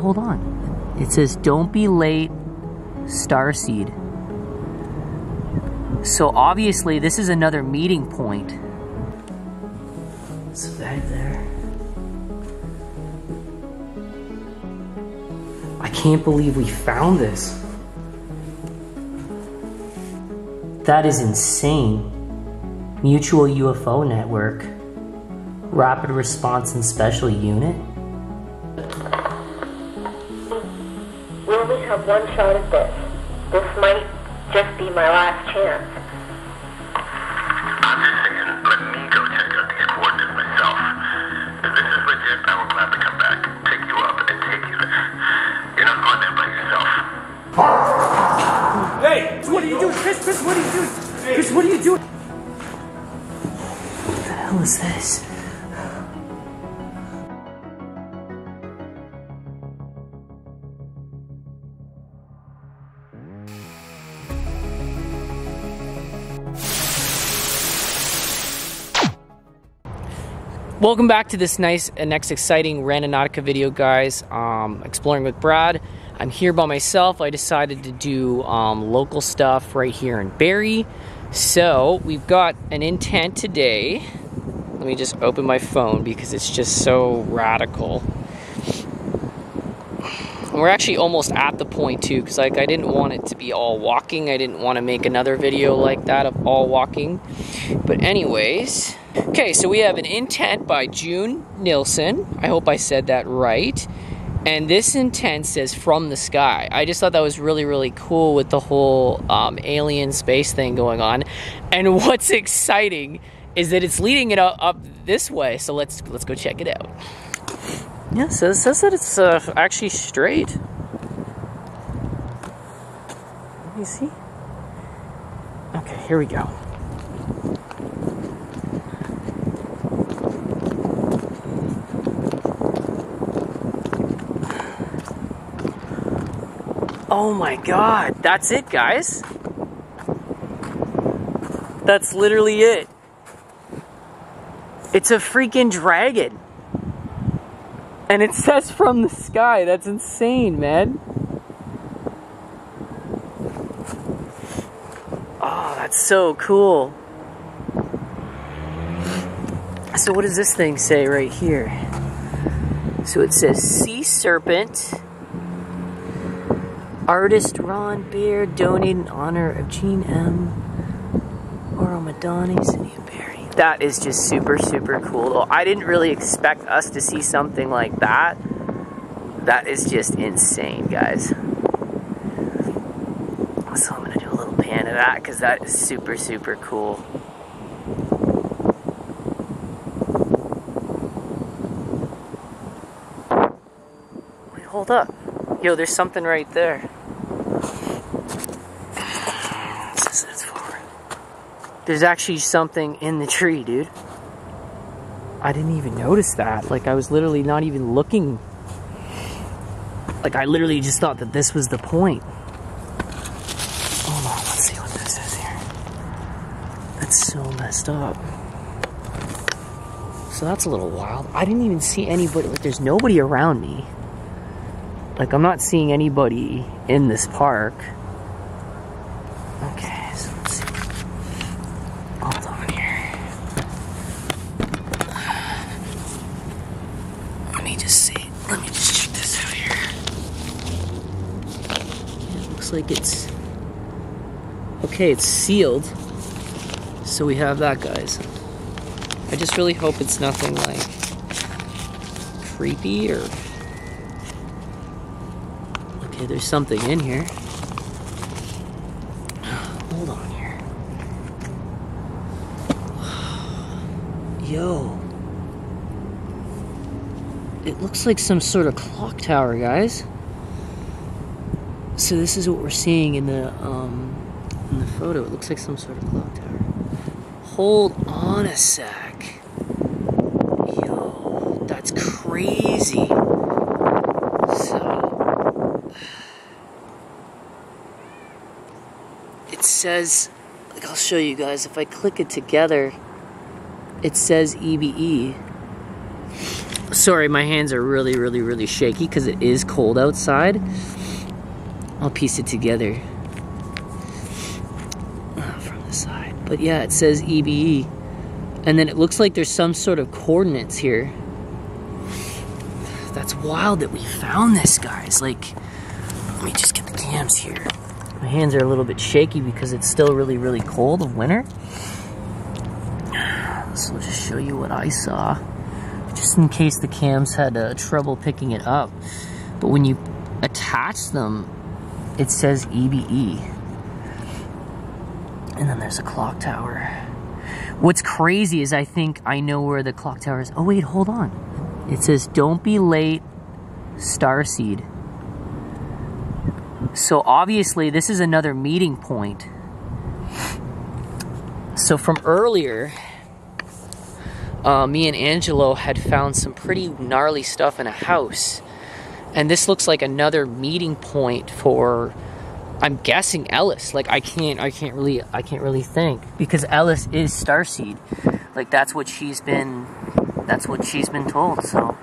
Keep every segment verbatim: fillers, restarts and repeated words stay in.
Hold on. It says, don't be late, Starseed. So obviously this is another meeting point. It's right there. I can't believe we found this. That is insane. Mutual U F O Network. Rapid Response and Special Unit. We only have one shot at this. This might just be my last chance. I'm just saying, let me go check out these coordinates myself. If this is legit, I will gladly come back, pick you up, and take you there. You're not going there by yourself. Hey! What are you doing? Chris, Chris, what are you doing? Chris, what are you doing? What the hell is this? Welcome back to this nice and next exciting Randonautica video, guys. Um, exploring with Brad. I'm here by myself. I decided to do um, local stuff right here in Barrie. So we've got an intent today. Let me just open my phone because it's just so radical. We're actually almost at the point too, because like I didn't want it to be all walking. I didn't want to make another video like that of all walking. But anyways. Okay, so we have an intent by June Nielsen. I hope I said that right. And this intent says from the sky. I just thought that was really, really cool with the whole um, alien space thing going on. And what's exciting is that it's leading it up, up this way. So let's let's go check it out. Yeah, so it says that it's uh, actually straight. Let me see. Okay, here we go. Oh my God, that's it, guys. That's literally it. It's a freaking dragon. And it says from the sky. That's insane, man. Oh, that's so cool. So what does this thing say right here? So it says sea serpent. Artist Ron Beer donated in honor of Jean M. Oromadani, Sydney Berry. That is just super, super cool. I didn't really expect us to see something like that. That is just insane, guys. So I'm going to do a little pan of that because that is super, super cool. Wait, hold up. Yo, there's something right there. There's actually something in the tree, dude. I didn't even notice that. Like, I was literally not even looking. Like, I literally just thought that this was the point. Hold on, let's see what this is here. That's so messed up. So that's a little wild. I didn't even see anybody. Like, there's nobody around me. Like, I'm not seeing anybody in this park. Okay, so let's see. Hold on here. Let me just see. Let me just check this out here. It looks like it's... Okay, it's sealed. So we have that, guys. I just really hope it's nothing, like, creepy or... Yeah, there's something in here. Hold on here. Yo. It looks like some sort of clock tower, guys. So this is what we're seeing in the um in the photo. It looks like some sort of clock tower. Hold on a sec. Yo, that's crazy. Says, like, I'll show you guys if I click it together. It says E B E Sorry, my hands are really, really, really shaky because it is cold outside. I'll piece it together from the side. But yeah, it says E B E. And then it looks like there's some sort of coordinates here. That's wild that we found this, guys. Like, let me just get the cams here. My hands are a little bit shaky because it's still really, really cold in winter. So I'll just show you what I saw, just in case the cams had uh, trouble picking it up. But when you attach them, it says E B E. And then there's a clock tower. What's crazy is I think I know where the clock tower is. Oh wait, hold on. It says, don't be late, Starseed. So obviously this is another meeting point. So from earlier, Uh, me and Angelo had found some pretty gnarly stuff in a house, and this looks like another meeting point for, I'm guessing, Alice. Like I can't, I can't really, I can't really think, because Alice is Starseed. Like that's what she's been, that's what she's been told. So,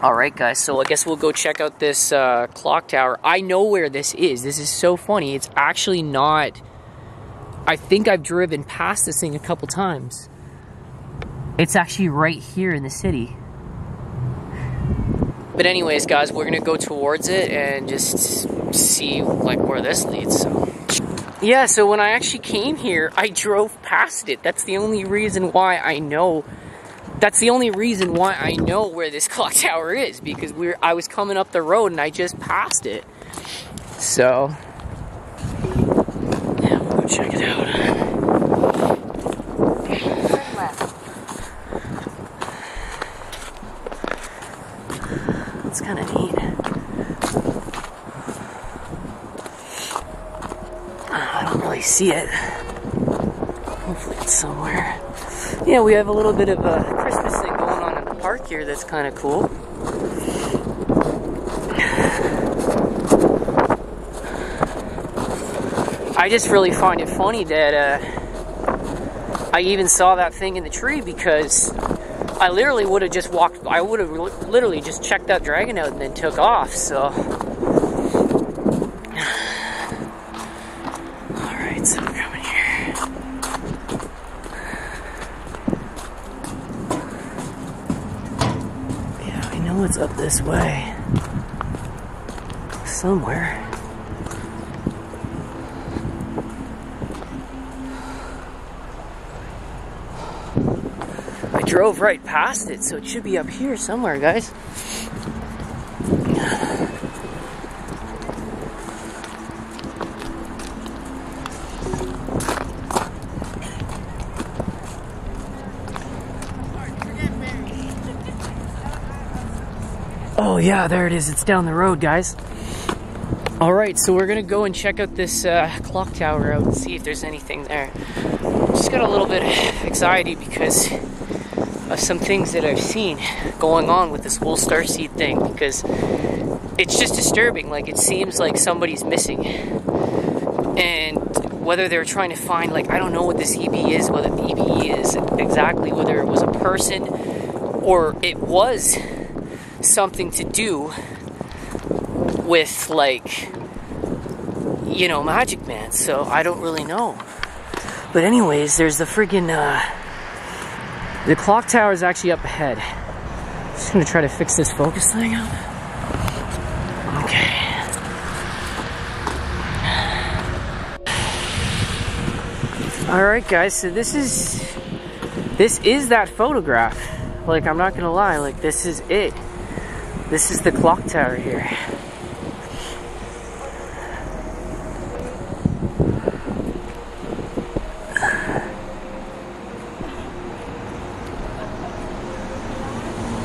all right, guys. So I guess we'll go check out this uh, clock tower. I know where this is. This is so funny. It's actually not. I think I've driven past this thing a couple times. It's actually right here in the city. But anyways, guys, we're gonna go towards it and just see like where this leads. So yeah, so when I actually came here, I drove past it. That's the only reason why I know. That's the only reason why I know where this clock tower is, because we're I was coming up the road and I just passed it. So yeah, we'll go check it out. Kind of neat. I don't really see it. Hopefully it's somewhere. Yeah, we have a little bit of a Christmas thing going on in the park here that's kind of cool. I just really find it funny that uh, I even saw that thing in the tree, because I literally would have just walked, I would have literally just checked that dragon out and then took off, so. Alright, so we're coming here. Yeah, I know it's up this way. Somewhere. Drove right past it, so it should be up here somewhere, guys. Oh yeah, there it is. It's down the road, guys. All right, so we're gonna go and check out this uh, clock tower out and see if there's anything there. Just got a little bit of anxiety because of some things that I've seen going on with this whole Starseed thing, because it's just disturbing. Like, it seems like somebody's missing, and whether they're trying to find, like, I don't know what this E B E is, whether the E B E is exactly, whether it was a person or it was something to do with, like, you know, Magic Man. So I don't really know. But anyways, there's the friggin' uh the clock tower is actually up ahead. I'm just gonna try to fix this focus thing up. Okay. All right, guys, so this is, this is that photograph. Like, I'm not gonna lie, like, this is it. This is the clock tower here.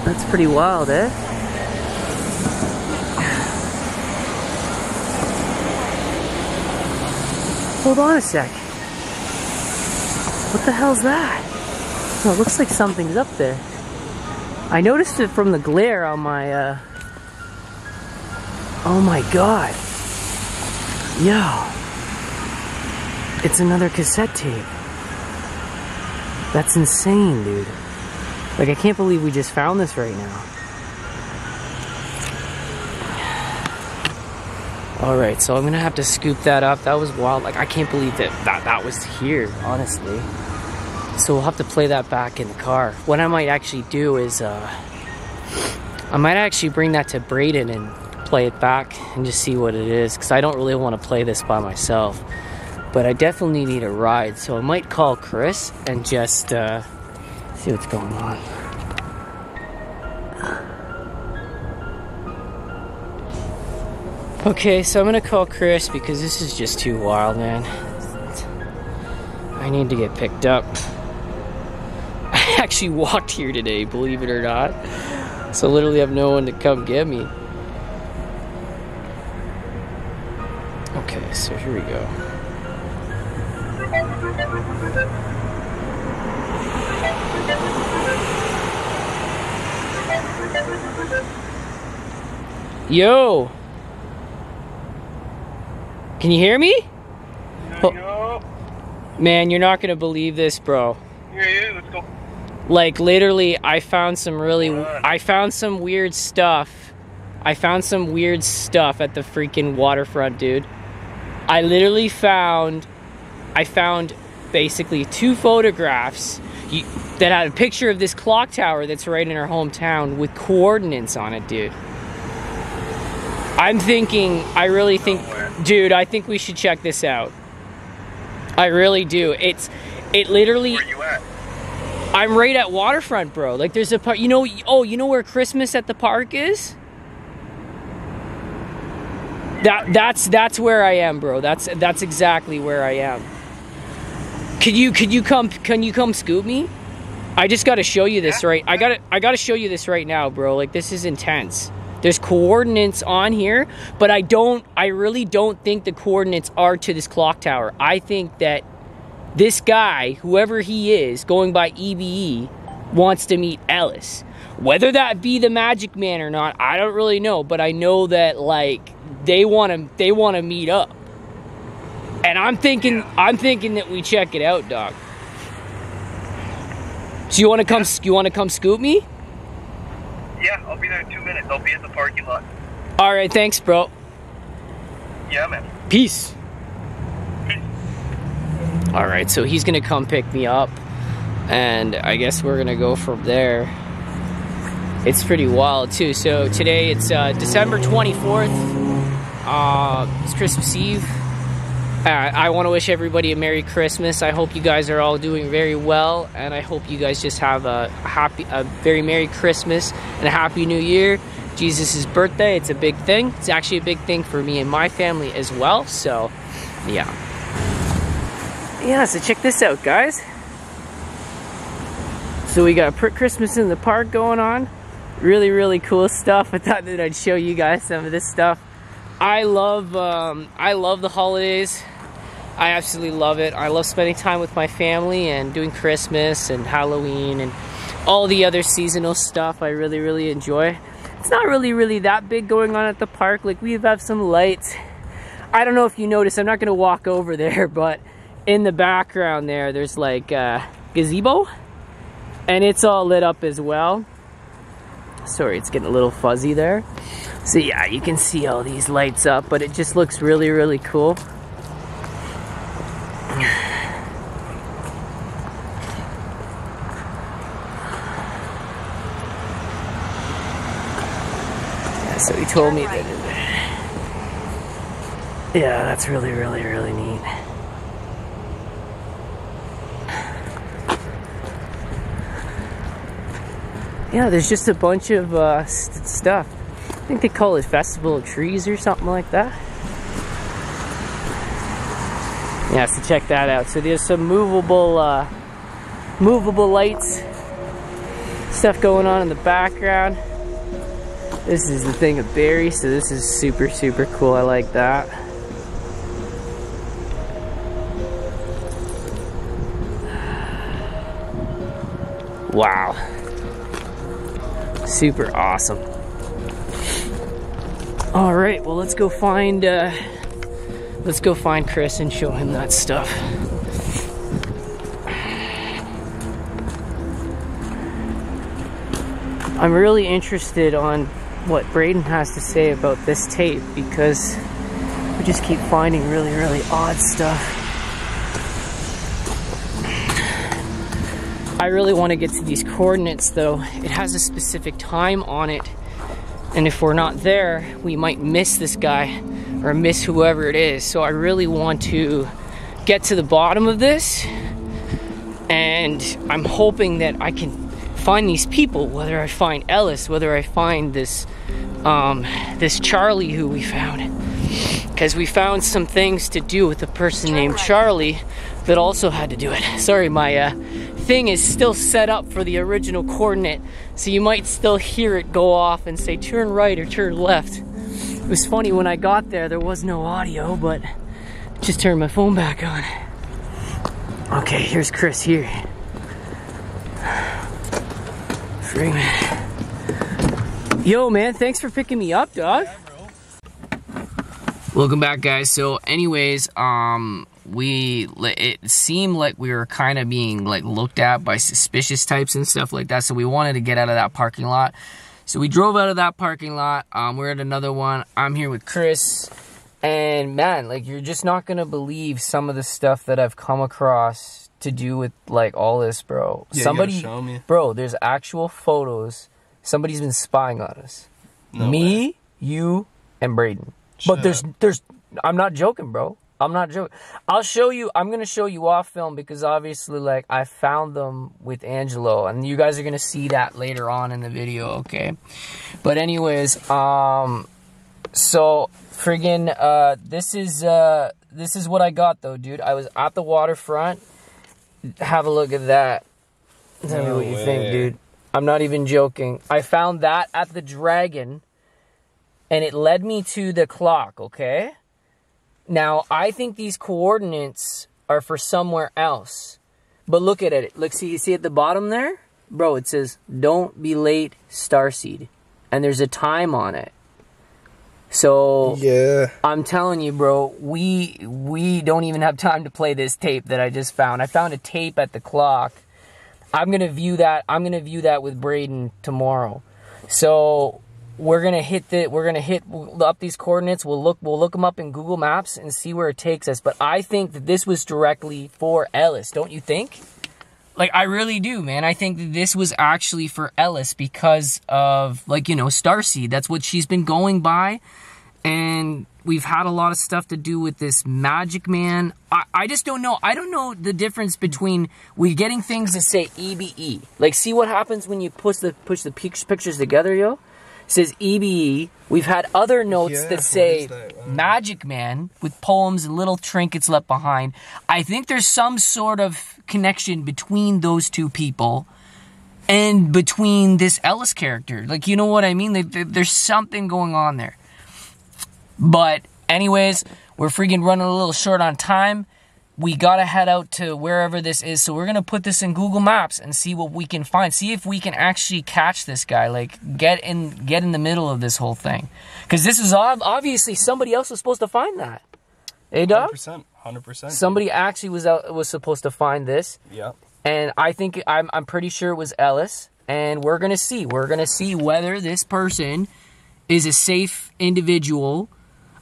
That's pretty wild, eh? Hold on a sec. What the hell's that? Well, it looks like something's up there. I noticed it from the glare on my, uh... oh my god. Yo. It's another cassette tape. That's insane, dude. Like, I can't believe we just found this right now. Alright, so I'm gonna have to scoop that up. That was wild. Like, I can't believe that, that that was here, honestly. So we'll have to play that back in the car. What I might actually do is, uh, I might actually bring that to Brayden and play it back and just see what it is, because I don't really want to play this by myself. But I definitely need a ride, so I might call Chris and just uh, see what's going on. Okay, so I'm gonna call Chris because this is just too wild, man. I need to get picked up. I actually walked here today, believe it or not. So literally have no one to come get me. Okay, so here we go. Yo! Can you hear me? Yo, yo. Man, you're not gonna believe this, bro. Yeah, yeah, let's go. Like, literally, I found some really... Uh, I found some weird stuff. I found some weird stuff at the freaking waterfront, dude. I literally found... I found basically two photographs you, that had a picture of this clock tower that's right in our hometown with coordinates on it, dude. I'm thinking, I really think, dude, I think we should check this out. I really do. It's, it literally, where you at? I'm right at waterfront, bro. Like, there's a part, you know, oh, you know where Christmas at the Park is? That, that's, that's where I am, bro. That's, that's exactly where I am. Could you, could you come, can you come scoop me? I just gotta show you this, right? I gotta, I gotta show you this right now, bro. Like, this is intense. There's coordinates on here, but I don't, I really don't think the coordinates are to this clock tower. I think that this guy, whoever he is, going by E B E, wants to meet Alice. Whether that be the Magic Man or not, I don't really know, but I know that, like, they want to, they want to meet up. And I'm thinking, I'm thinking that we check it out, dog. So you want to come, you want to come scoop me? Yeah, I'll be there in two minutes. I'll be at the parking lot. All right, thanks, bro. Yeah, man. Peace. Peace. All right, so he's going to come pick me up, and I guess we're going to go from there. It's pretty wild, too. So today it's uh, December twenty-fourth. Uh, it's Christmas Eve. Uh, I want to wish everybody a Merry Christmas. I hope you guys are all doing very well, and I hope you guys just have a happy, a very Merry Christmas and a Happy New Year. Jesus' birthday, it's a big thing. It's actually a big thing for me and my family as well, so yeah. Yeah, so check this out, guys. So we got Christmas in the Park going on. Really, really cool stuff. I thought that I'd show you guys some of this stuff. I love, um, I love the holidays. I absolutely love it. I love spending time with my family and doing Christmas and Halloween and all the other seasonal stuff. I really, really enjoy. It's not really, really that big going on at the park. Like, we have some lights. I don't know if you notice, I'm not gonna walk over there, but in the background there, there's like a gazebo and it's all lit up as well. Sorry, it's getting a little fuzzy there. So yeah, you can see all these lights up, but it just looks really, really cool. Yeah, so he told me that it, yeah, that's really, really, really neat. Yeah, there's just a bunch of uh, st stuff. I think they call it Festival of Trees or something like that. Yeah, so check that out. So there's some movable uh, movable lights, stuff going on in the background. This is the thing of Barrie, so this is super, super cool. I like that. Wow. Super awesome. All right, well, let's go find uh, let's go find Chris and show him that stuff. I'm really interested on what Brayden has to say about this tape, because we just keep finding really, really odd stuff. I really want to get to these coordinates though. It has a specific time on it, and if we're not there, we might miss this guy or miss whoever it is. So I really want to get to the bottom of this, and I'm hoping that I can find these people, whether I find Alice, whether I find this um, this Charlie who we found, because we found some things to do with a person named Charlie that also had to do it. Sorry, my uh, thing is still set up for the original coordinate, so you might still hear it go off and say turn right or turn left. It was funny, when I got there, there was no audio, but just turned my phone back on. Okay, here's Chris here. Freeman. Yo, man, thanks for picking me up, dog. Yeah, welcome back, guys. So, anyways, um, we it seemed like we were kind of being like looked at by suspicious types and stuff like that. So we wanted to get out of that parking lot. So we drove out of that parking lot. Um, we're at another one. I'm here with Chris. And man, like, you're just not gonna believe some of the stuff that I've come across to do with like all this, bro. Yeah, somebody, you gotta show me. Bro, there's actual photos. Somebody's been spying on us. No me, way. You, and Brayden. Shut but there's, up. there's. I'm not joking, bro. I'm not joking. I'll show you. I'm gonna show you off film, because obviously, like, I found them with Angelo, and you guys are gonna see that later on in the video, okay? But anyways, um, so. Friggin' uh this is uh this is what I got though, dude. I was at the waterfront. Have a look at that. Tell me what you think, dude. I'm not even joking. I found that at the Dragon, and it led me to the clock, okay? Now I think these coordinates are for somewhere else. But look at it. Look, see you see at the bottom there? Bro, it says don't be late, Starseed. And there's a time on it. So yeah, I'm telling you, bro, we we don't even have time to play this tape that I just found. I found a tape at the clock. I'm gonna view that. I'm gonna view that with Brayden tomorrow. So we're gonna hit the. We're gonna hit up these coordinates. We'll look. We'll look them up in Google Maps and see where it takes us. But I think that this was directly for Alice. Don't you think? Like, I really do, man. I think that this was actually for Alice because of, like, you know, Starseed. That's what she's been going by. And we've had a lot of stuff to do with this Magic Man. I, I just don't know. I don't know the difference between we getting things that say E B E. Like, see what happens when you push the, push the pictures together, yo? It says E B E. We've had other notes yeah, that say that? Wow. Magic Man with poems and little trinkets left behind. I think there's some sort of connection between those two people and between this Ellis character. Like, you know what I mean? Like, there's something going on there. But anyways, we're freaking running a little short on time. We gotta head out to wherever this is, so we're gonna put this in Google Maps and see what we can find. See if we can actually catch this guy. Like, get in, get in the middle of this whole thing, because this is obviously somebody else was supposed to find that. Hey, dog. one hundred percent. Somebody dude. actually was out, was supposed to find this. Yeah. And I think I'm I'm pretty sure it was Ellis. And we're gonna see. We're gonna see whether this person is a safe individual.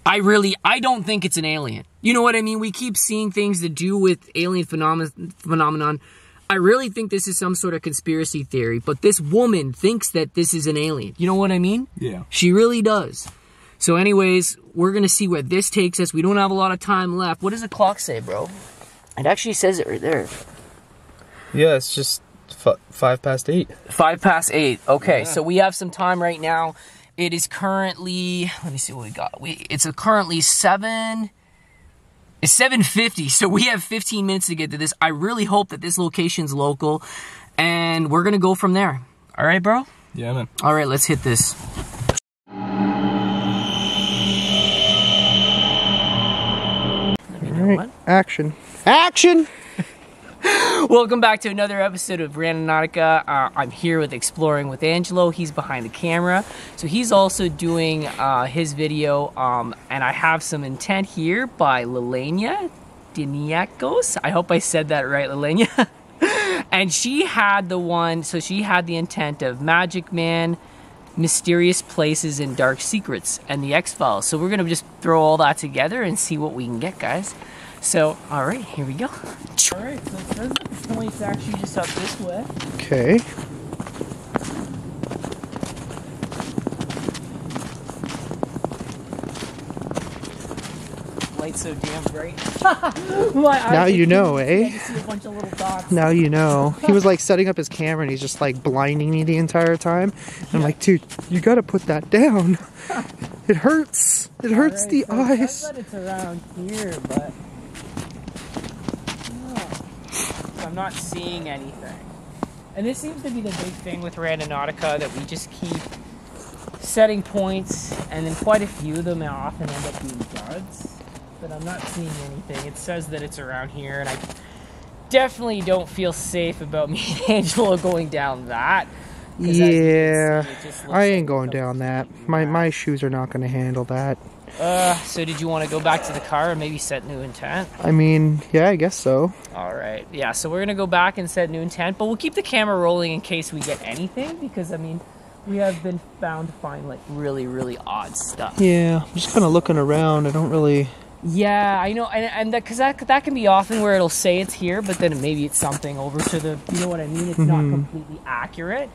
I really I don't think it's an alien. You know what I mean? We keep seeing things to do with alien phenom phenomenon. I really think this is some sort of conspiracy theory. But this woman thinks that this is an alien. You know what I mean? Yeah. She really does. So anyways, we're going to see where this takes us. We don't have a lot of time left. What does the clock say, bro? It actually says it right there. Yeah, it's just f five past eight. Five past eight. Okay, yeah. So we have some time right now. It is currently, let me see what we got. We, it's a currently seven, it's seven fifty, so we have fifteen minutes to get to this. I really hope that this location's local, and we're going to go from there. All right, bro? Yeah, man. All right, let's hit this. Right. Action. Action! Welcome back to another episode of Randonautica. Uh, I'm here with Exploring with Angelo. He's behind the camera. So he's also doing uh, his video. Um, and I have some intent here by Lelenia Diniakos. I hope I said that right, Lelenia. And she had the one, so she had the intent of Magic Man, Mysterious Places, and Dark Secrets, and the X-Files. So we're going to just throw all that together and see what we can get, guys. So, all right, here we go. All right, so it says that the point's actually just up this way. Okay. Light's so damn bright. My now you know, eh? I see a bunch of little dots. Now you know. He was like setting up his camera and he's just like blinding me the entire time. And I'm like, dude, you gotta put that down. It hurts. It hurts right, the so eyes. I bet it's around here, but oh. So I'm not seeing anything. And this seems to be the big thing with Randonautica, that we just keep setting points, and then quite a few of them often end up being duds. But I'm not seeing anything. It says that it's around here, and I definitely don't feel safe about me and Angelo going down that. Yeah, I, I ain't like going down that. My my shoes are not going to handle that. Uh, so did you want to go back to the car and maybe set new intent? I mean, yeah, I guess so. All right, yeah. So we're gonna go back and set new intent, but we'll keep the camera rolling in case we get anything, because I mean, we have been found to find like really, really odd stuff. Yeah, I'm just kind of looking around. I don't really. Yeah, I know, and, and that, because that, that can be often where it'll say it's here, but then maybe it's something over to the, you know what I mean? It's mm-hmm. not completely accurate.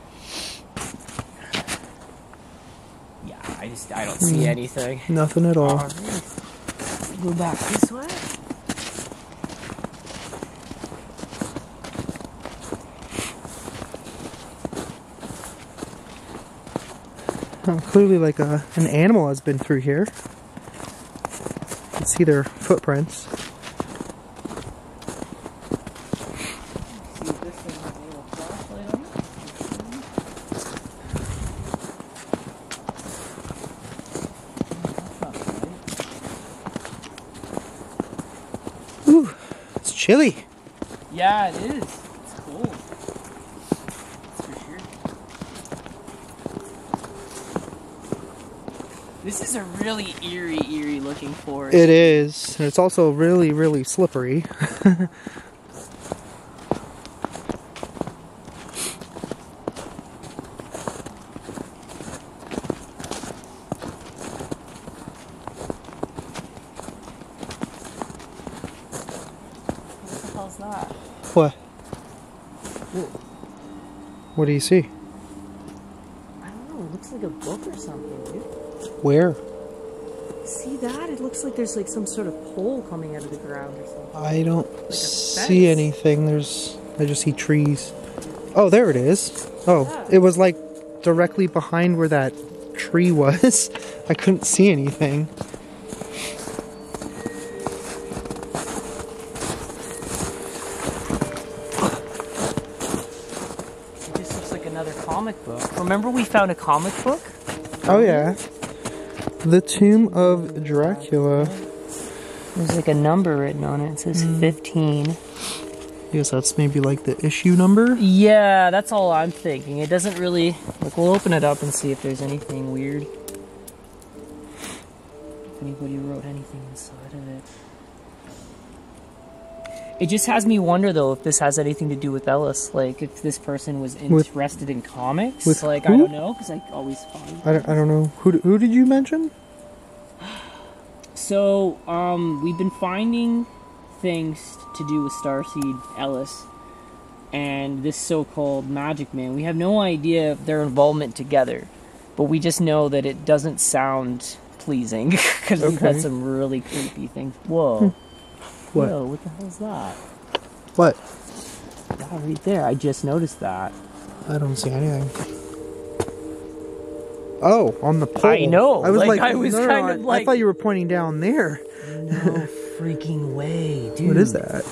Yeah, I just, I don't see mm-hmm. anything. Nothing at all. All right. Go back this way. Oh, clearly like a, an animal has been through here. See their footprints. Ooh, it's chilly. Yeah, it is. It's cold. That's for sure. This is a really eerie, eerie. Forest. It is, and it's also really, really slippery. What the hell's that? What? Ooh. What do you see? I don't know. It looks like a book or something, dude. Where? See that? It looks like there's like some sort of pole coming out of the ground or something. I don't like see anything. There's, I just see trees. Oh, there it is. Oh, yeah. It was like directly behind where that tree was. I couldn't see anything. It just looks like another comic book. Remember we found a comic book? Oh yeah. The Tomb of Dracula. There's like a number written on it. It says mm. fifteen. I guess that's maybe like the issue number? Yeah, that's all I'm thinking. It doesn't really... Like, we'll open it up and see if there's anything weird. If anybody wrote anything inside of it. It just has me wonder, though, if this has anything to do with Ellis. Like, if this person was interested with, in comics. With like, who? I don't know, because I always find... I don't, I don't know. Who, who did you mention? So, um, we've been finding things to do with Starseed Ellis and this so-called Magic Man. We have no idea of their involvement together, but we just know that it doesn't sound pleasing, because okay. We've had some really creepy things. Whoa. Hmm. What? Whoa, what the hell is that? What? That right there, I just noticed that. I don't see anything. Oh, on the pole. I know. I was like, like I was no, kind no, of I, like... I thought you were pointing down there. No freaking way, dude. What is that?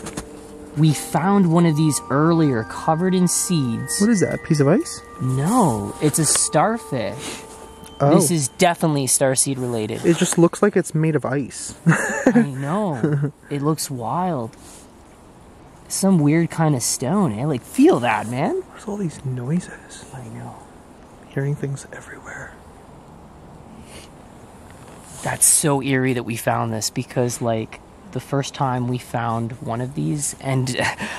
We found one of these earlier, covered in seeds. What is that, a piece of ice? No, it's a starfish. Oh. This is definitely starseed related. It just looks like it's made of ice. I know. It looks wild. Some weird kind of stone, eh? Like, feel that, man. Where's all these noises? I know. Hearing things everywhere. That's so eerie that we found this, because, like, the first time we found one of these and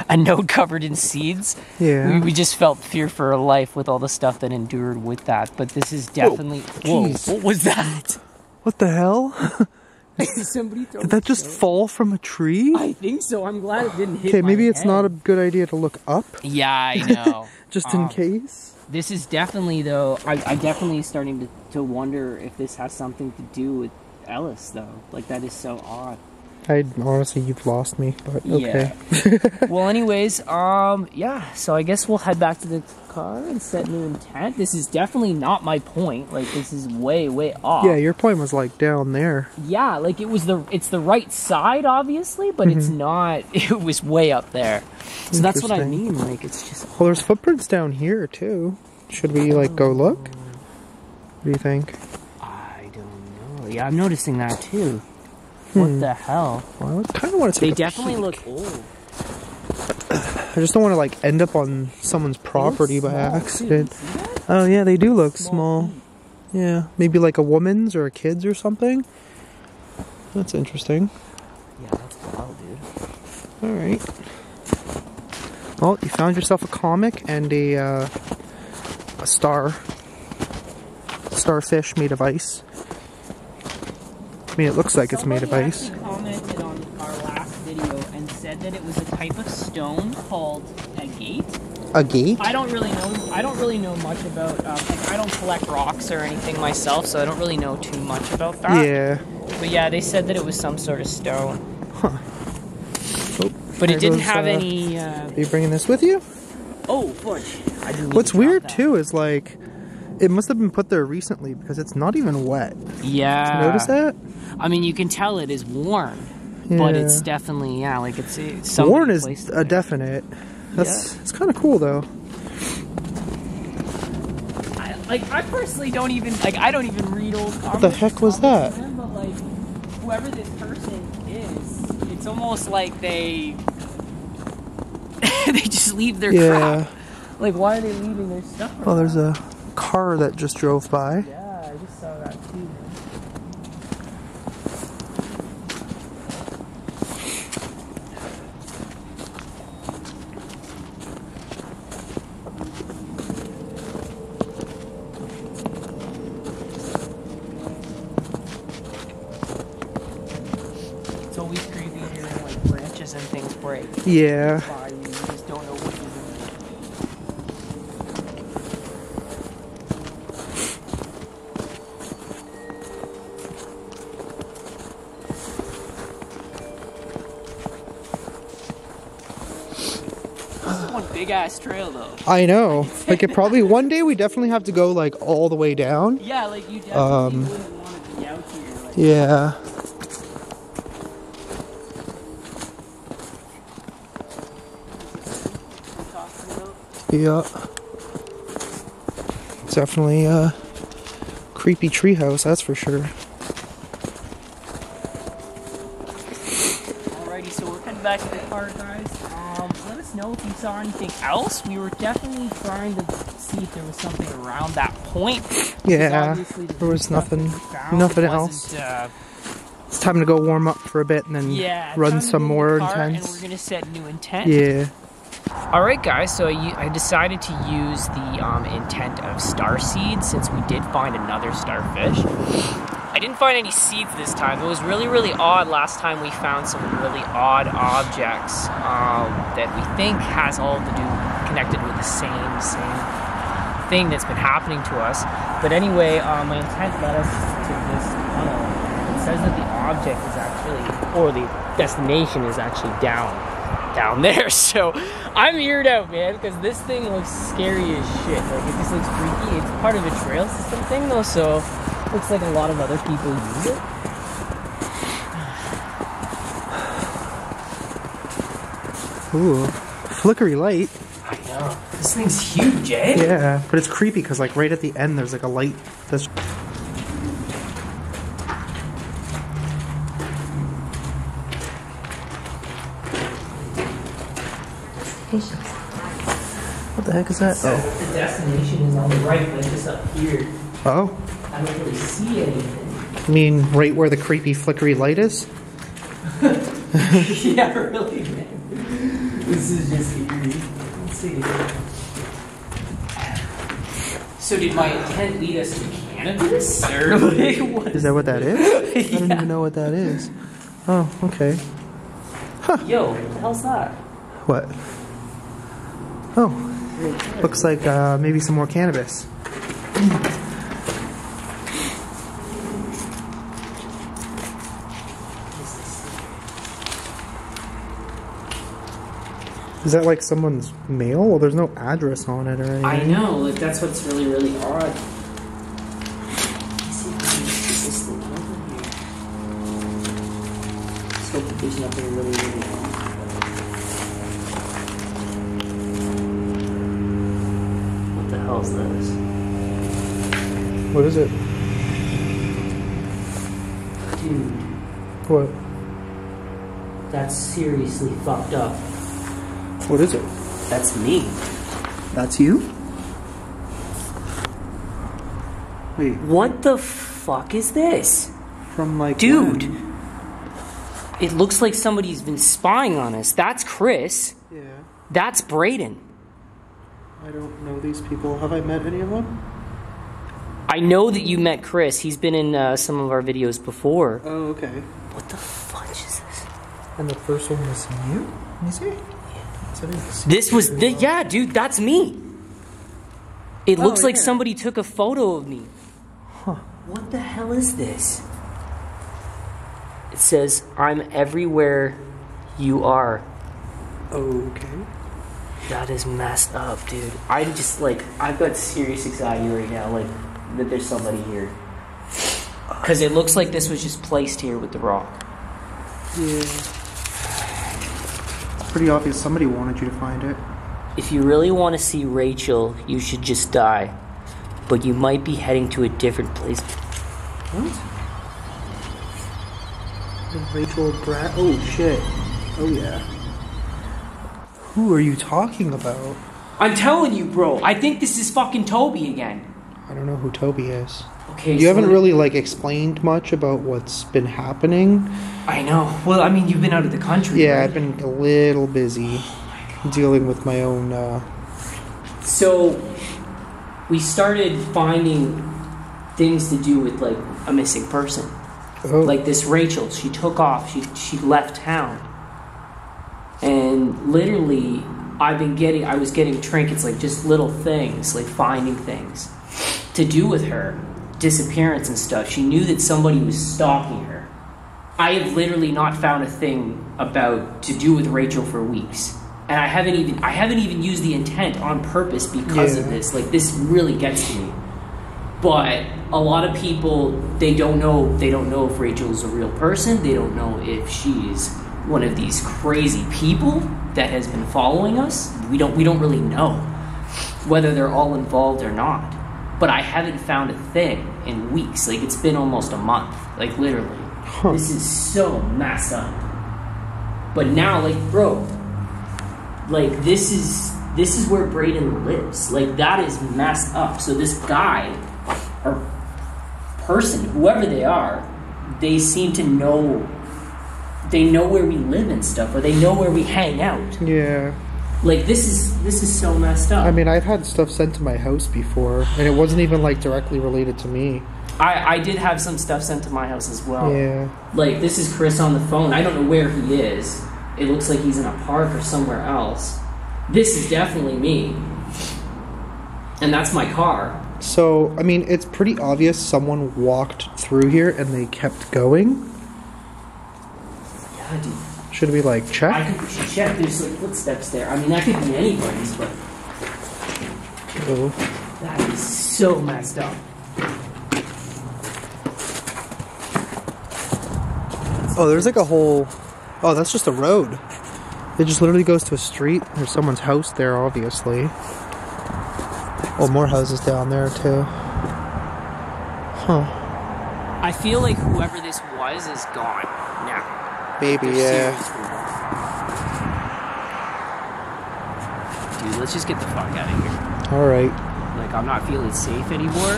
a note covered in seeds. Yeah. We, we just felt fear for our life with all the stuff that endured with that. But this is definitely... Whoa, whoa what was that? What the hell? Somebody throw Did that just throat? fall from a tree? I think so. I'm glad it didn't hit Okay, maybe it's head. not a good idea to look up. Yeah, I know. Just um, in case. This is definitely, though, I, I'm definitely starting to, to wonder if this has something to do with Alice, though. Like, that is so odd. I honestly, you've lost me, but okay. Yeah. Well, anyways, um, yeah, so I guess we'll head back to the car and set new intent. This is definitely not my point. Like, this is way, way off. Yeah, your point was, like, down there. Yeah, like, it was the, it's the right side, obviously, but mm-hmm. it's not, it was way up there. So that's what I mean, like, it's just... Well, there's footprints down here, too. Should we, like, go look? What do you think? I don't know. Yeah, I'm noticing that, too. What hmm. the hell? Well, I kind of want to take They definitely peek. look old. I just don't want to like end up on someone's property by accident. Oh yeah, they do look small. small. Yeah, maybe like a woman's or a kid's or something. That's interesting. Yeah, that's wild, dude. All right. Well, you found yourself a comic and a uh, a star, starfish made of ice. I mean, it looks like Somebody it's made of ice. Somebody commented on our last video and said that it was a type of stone called a gate. A gate? I don't really know. I don't really know much about. Uh, like, I don't collect rocks or anything myself, so I don't really know too much about that. Yeah. But yeah, they said that it was some sort of stone. Huh. Oh, but it didn't goes, have uh, any. Uh, are you bringing this with you? Oh, push. I didn't What's weird that. too is like. It must have been put there recently because it's not even wet. Yeah. Did you notice that? I mean, you can tell it is worn, yeah. but it's definitely, yeah, like it's... it's worn is a there. definite. That's yeah. It's kind of cool, though. I, like, I personally don't even, like, I don't even read old comments. What the heck was that? Them, but, like, whoever this person is, it's almost like they... they just leave their yeah. crap. Like, why are they leaving their stuff around? Well, there's a... car that just drove by. Yeah, I just saw that too. It's always creepy hearing like branches and things break. Yeah. Big-ass trail, though. I know. Like, it probably... One day, we definitely have to go, like, all the way down. Yeah, like, you definitely um, wouldn't want to be out here. Like, yeah. Yeah. It's definitely a creepy treehouse, that's for sure. Alrighty, so we're heading back to the car, guys. Know if you saw anything else. We were definitely trying to see if there was something around that point. Yeah, there was nothing nothing else. Uh, it's time to go warm up for a bit and then yeah, run some more intense. And we're gonna set new intent. Yeah. All right, guys. So I, I decided to use the um, intent of Starseed since we did find another starfish. I didn't find any seeds this time. It was really, really odd. Last time we found some really odd objects um, that we think has all to do connected with the same, same thing that's been happening to us. But anyway, um, my intent led us to this tunnel. It says that the object is actually, or the destination is actually down, down there. So I'm eared out, man, because this thing looks scary as shit. Like, it just looks freaky. It's part of a trail system thing, though, so... Looks like a lot of other people use it. Ooh, flickery light. I know. This thing's huge, eh? Yeah, but it's creepy because like right at the end there's like a light that's... What the heck is that? So oh. The destination is on the right, but it's just up here. Oh. I don't really see anything. You mean right where the creepy flickery light is? Yeah, really, man. This is just eerie. Let's see. So did my intent lead us to cannabis? Or like, what? Is that what that is? Yeah. I don't even know what that is. Oh, okay. Huh. Yo, what the hell's that? What? Oh. Looks like uh, maybe some more cannabis. Is that like someone's mail? Well, there's no address on it or anything. I know, like that's what's really, really odd. Let's see if I can get this thing over here. Let's hope that there's nothing really, really wrong. What the hell is this? What is it? Dude. What? That's seriously fucked up. What is it? That's me. That's you? Wait. What the fuck is this? From like... Dude! When? It looks like somebody's been spying on us. That's Chris. Yeah. That's Brayden. I don't know these people. Have I met any of them? I know that you met Chris. He's been in uh, some of our videos before. Oh, okay. What the fuck is this? And the first one was you? Let me see. This was the yeah, dude. That's me. It oh, looks like yeah. somebody took a photo of me. Huh. What the hell is this? It says, "I'm everywhere you are." Okay. That is messed up, dude. I'm just like, I've got serious anxiety right now, like that there's somebody here. Because it looks like this was just placed here with the rock. Yeah. Pretty obvious somebody wanted you to find it. If you really want to see Rachel, you should just die. But you might be heading to a different place. What? Rachel Brad? Oh shit. Oh yeah. Who are you talking about? I'm telling you, bro. I think this is fucking Toby again. I don't know who Toby is. Okay, you so haven't really like explained much about what's been happening. I know. Well, I mean, you've been out of the country. Yeah, right? I've been a little busy oh dealing with my own. Uh... So we started finding things to do with like a missing person, oh. like this Rachel. She took off. She she left town, and literally, I've been getting. I was getting trinkets, like just little things, like finding things to do with her disappearance and stuff. She knew that somebody was stalking her. I have literally not found a thing about to do with Rachel for weeks, and I haven't even I haven't even used the intent on purpose because yeah. of this. Like this really gets to me. But a lot of people they don't know they don't know if Rachel's a real person. They don't know if she's one of these crazy people that has been following us. We don't we don't really know whether they're all involved or not. But I haven't found a thing in weeks. Like, it's been almost a month. Like, literally. Huh. This is so messed up. But now, like, bro, like, this is, this is where Brayden lives. Like, that is messed up. So this guy, or person, whoever they are, they seem to know, they know where we live and stuff, or they know where we hang out. Yeah. Like, this is this is so messed up. I mean, I've had stuff sent to my house before, and it wasn't even, like, directly related to me. I, I did have some stuff sent to my house as well. Yeah. Like, this is Chris on the phone. I don't know where he is. It looks like he's in a park or somewhere else. This is definitely me. And that's my car. So, I mean, it's pretty obvious someone walked through here and they kept going. Yeah, dude. Should we, like, check? I think we should check. There's, like, footsteps there. I mean, that could be anybody's, but... Oh. That is so messed up. Oh, there's, like, a whole... Oh, that's just a road. It just literally goes to a street. There's someone's house there, obviously. Oh, more houses down there, too. Huh. I feel like whoever this was is gone now. Maybe, yeah. Dude, let's just get the fuck out of here. Alright. Like, I'm not feeling safe anymore.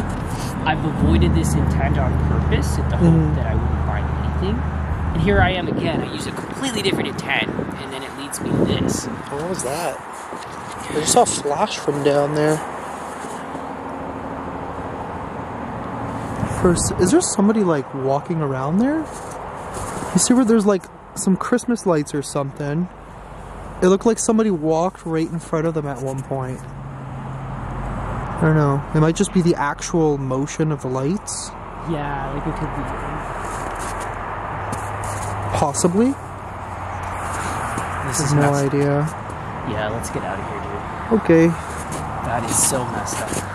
I've avoided this intent on purpose in the hope mm. that I wouldn't find anything. And here I am again. I use a completely different intent, and then it leads me to this. What was that? I just saw a flash from down there. First, is there somebody, like, walking around there? You see where there's, like, some Christmas lights or something? It looked like somebody walked right in front of them at one point. I don't know. It might just be the actual motion of the lights. Yeah, like it could be. Possibly? This is no idea. Yeah, let's get out of here, dude. Okay. That is so messed up.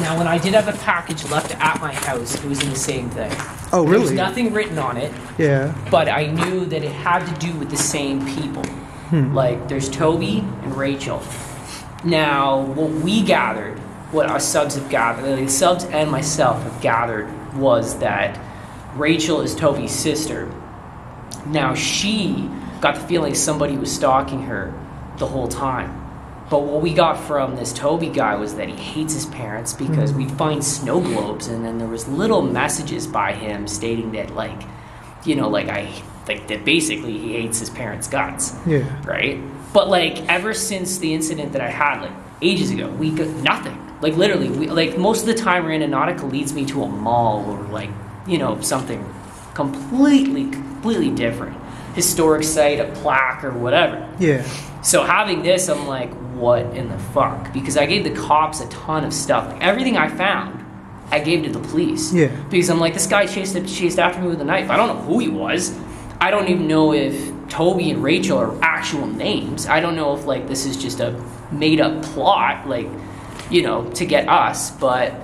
Now, when I did have a package left at my house, it was in the same thing. Oh, really? There was nothing written on it. Yeah. But I knew that it had to do with the same people. Hmm. Like, there's Toby and Rachel. Now, what we gathered, what our subs have gathered, the subs and myself have gathered, was that Rachel is Toby's sister. Now, she got the feeling somebody was stalking her the whole time. But what we got from this Toby guy was that he hates his parents because mm-hmm. we'd find snow globes, and then there was little messages by him stating that, like, you know, like I, like that basically he hates his parents' guts. Yeah. Right. But like ever since the incident that I had like ages ago, we got nothing. Like literally, we, like most of the time, Randonautica leads me to a mall or like you know something completely, completely different, historic site, a plaque or whatever. Yeah. So having this, I'm like, what in the fuck? Because I gave the cops a ton of stuff. Like, everything I found, I gave to the police. Yeah. Because I'm like, this guy chased chased after me with a knife. I don't know who he was. I don't even know if Toby and Rachel are actual names. I don't know if like this is just a made up plot, like, you know, to get us. But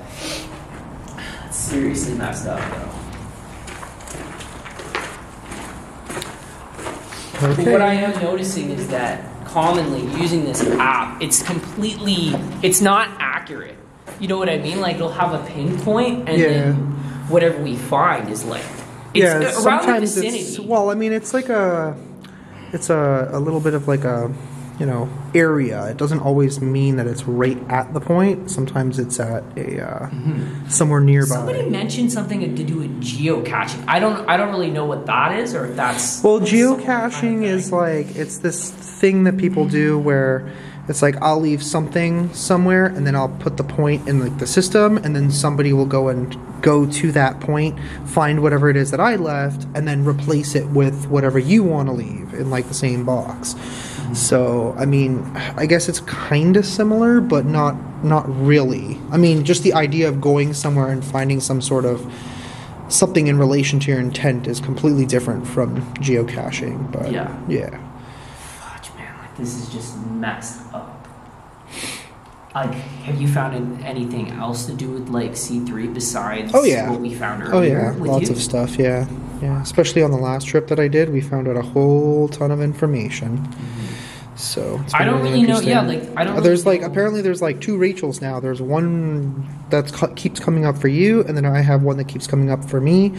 it's seriously messed up, though. Okay. What I am noticing is that commonly using this app, it's completely, it's not accurate. You know what I mean? Like, it'll have a pinpoint, and yeah. then whatever we find is like, it's yeah, around the vicinity. It's, well, I mean, it's like a, it's a, a little bit of like a, you know, area. It doesn't always mean that it's right at the point. Sometimes it's at a, uh, mm-hmm. somewhere nearby. Somebody mentioned something to do with geocaching. I don't, I don't really know what that is or if that's... Well, geocaching is like, it's this thing that people do where it's like, I'll leave something somewhere and then I'll put the point in like the system, and then somebody will go and go to that point, find whatever it is that I left, and then replace it with whatever you want to leave in like the same box. So, I mean, I guess it's kind of similar, but not not really. I mean, just the idea of going somewhere and finding some sort of something in relation to your intent is completely different from geocaching. But yeah. yeah. Fudge, man. Like, this is just messed up. Like, have you found anything else to do with, like, C three besides oh, yeah. what we found earlier? Oh, yeah. With Lots you? of stuff, yeah. yeah. Especially on the last trip that I did, we found out a whole ton of information. Mm-hmm. So it's I don't really, really know. Yeah, like I don't. There's really like know. apparently there's like two Rachels now. There's one that keeps coming up for you, and then I have one that keeps coming up for me,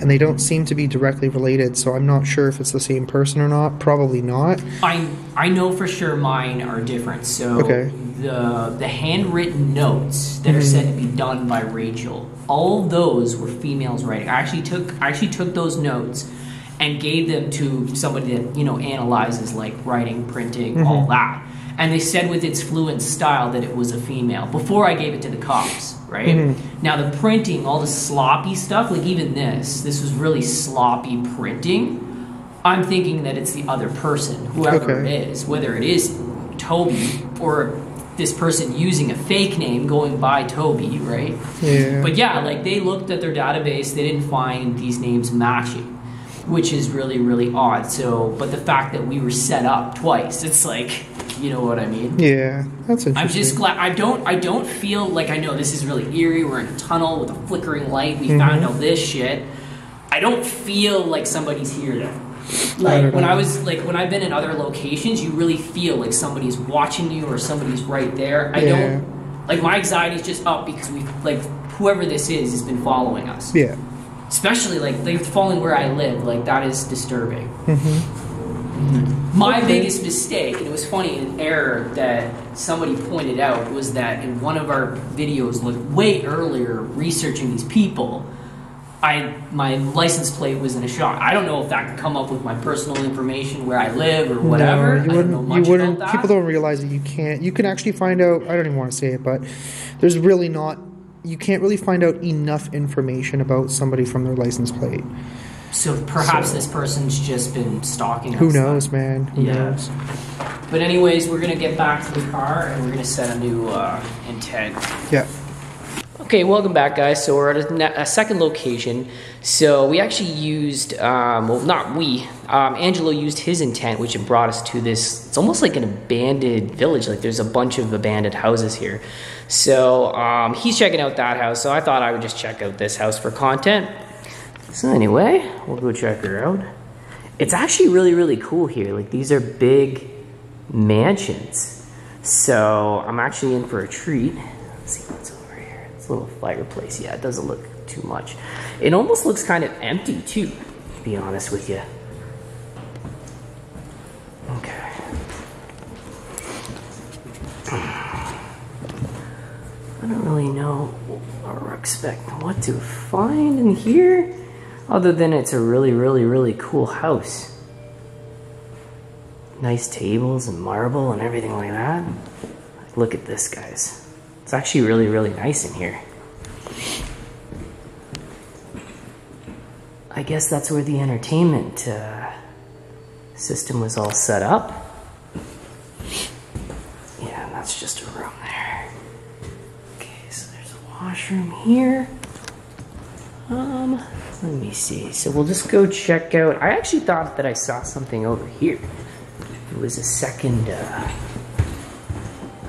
and they don't seem to be directly related. So I'm not sure if it's the same person or not. Probably not. I I know for sure mine are different. So okay. the the handwritten notes that mm-hmm. are said to be done by Rachel, all those were females writing. I actually took I actually took those notes and gave them to somebody that, you know, analyzes, like, writing, printing, mm-hmm. all that. And they said with its fluent style that it was a female before I gave it to the cops, right? Mm-hmm. Now, the printing, all the sloppy stuff, like even this, this was really sloppy printing. I'm thinking that it's the other person, whoever okay. it is, whether it is Toby or this person using a fake name going by Toby, right? Yeah. But, yeah, like, they looked at their database. They didn't find these names matching, which is really, really odd. So, but the fact that we were set up twice, it's like, you know what I mean? Yeah, that's interesting. I'm just glad, I don't, I don't feel like, I know this is really eerie, we're in a tunnel with a flickering light, we mm-hmm. found all this shit. I don't feel like somebody's here though. Like, I when know. I was, like, when I've been in other locations, you really feel like somebody's watching you or somebody's right there. I yeah. don't, like, my anxiety's just up because we, like, whoever this is has been following us. Yeah. Especially, like, they've fallen where I live. Like, that is disturbing. Mm-hmm. Mm-hmm. My okay. biggest mistake, and it was funny, an error that somebody pointed out, was that in one of our videos, like, way earlier, researching these people, I my license plate was in a shop. I don't know if that could come up with my personal information, where I live or whatever. No, you wouldn't. I don't know much you wouldn't. About that. People don't realize that you can't. You can actually find out. I don't even want to say it, but there's really not. You can't really find out enough information about somebody from their license plate. So perhaps so. This person's just been stalking us. Who knows, stuff. man? Who yeah. knows? But anyways, we're gonna get back to the car and we're gonna set a new uh, intent. Yeah. Okay, welcome back, guys. So we're at a, a second location. So we actually used, um, well, not we. Um, Angelo used his intent, which had brought us to this. It's almost like an abandoned village. Like there's a bunch of abandoned houses here. So um, he's checking out that house. So I thought I would just check out this house for content. So anyway, we'll go check her out. It's actually really, really cool here. Like these are big mansions. So I'm actually in for a treat. Let's see what's over here. It's a little fireplace. Yeah, it doesn't look too much. It almost looks kind of empty too, to be honest with you. Okay. I don't really know or expect what to find in here, other than it's a really, really, really cool house. Nice tables and marble and everything like that. Look at this, guys. It's actually really, really nice in here. I guess that's where the entertainment uh, system was all set up. Yeah, and that's just a room there. Okay, so there's a washroom here. Um, let me see. So we'll just go check out. I actually thought that I saw something over here. It was a second uh,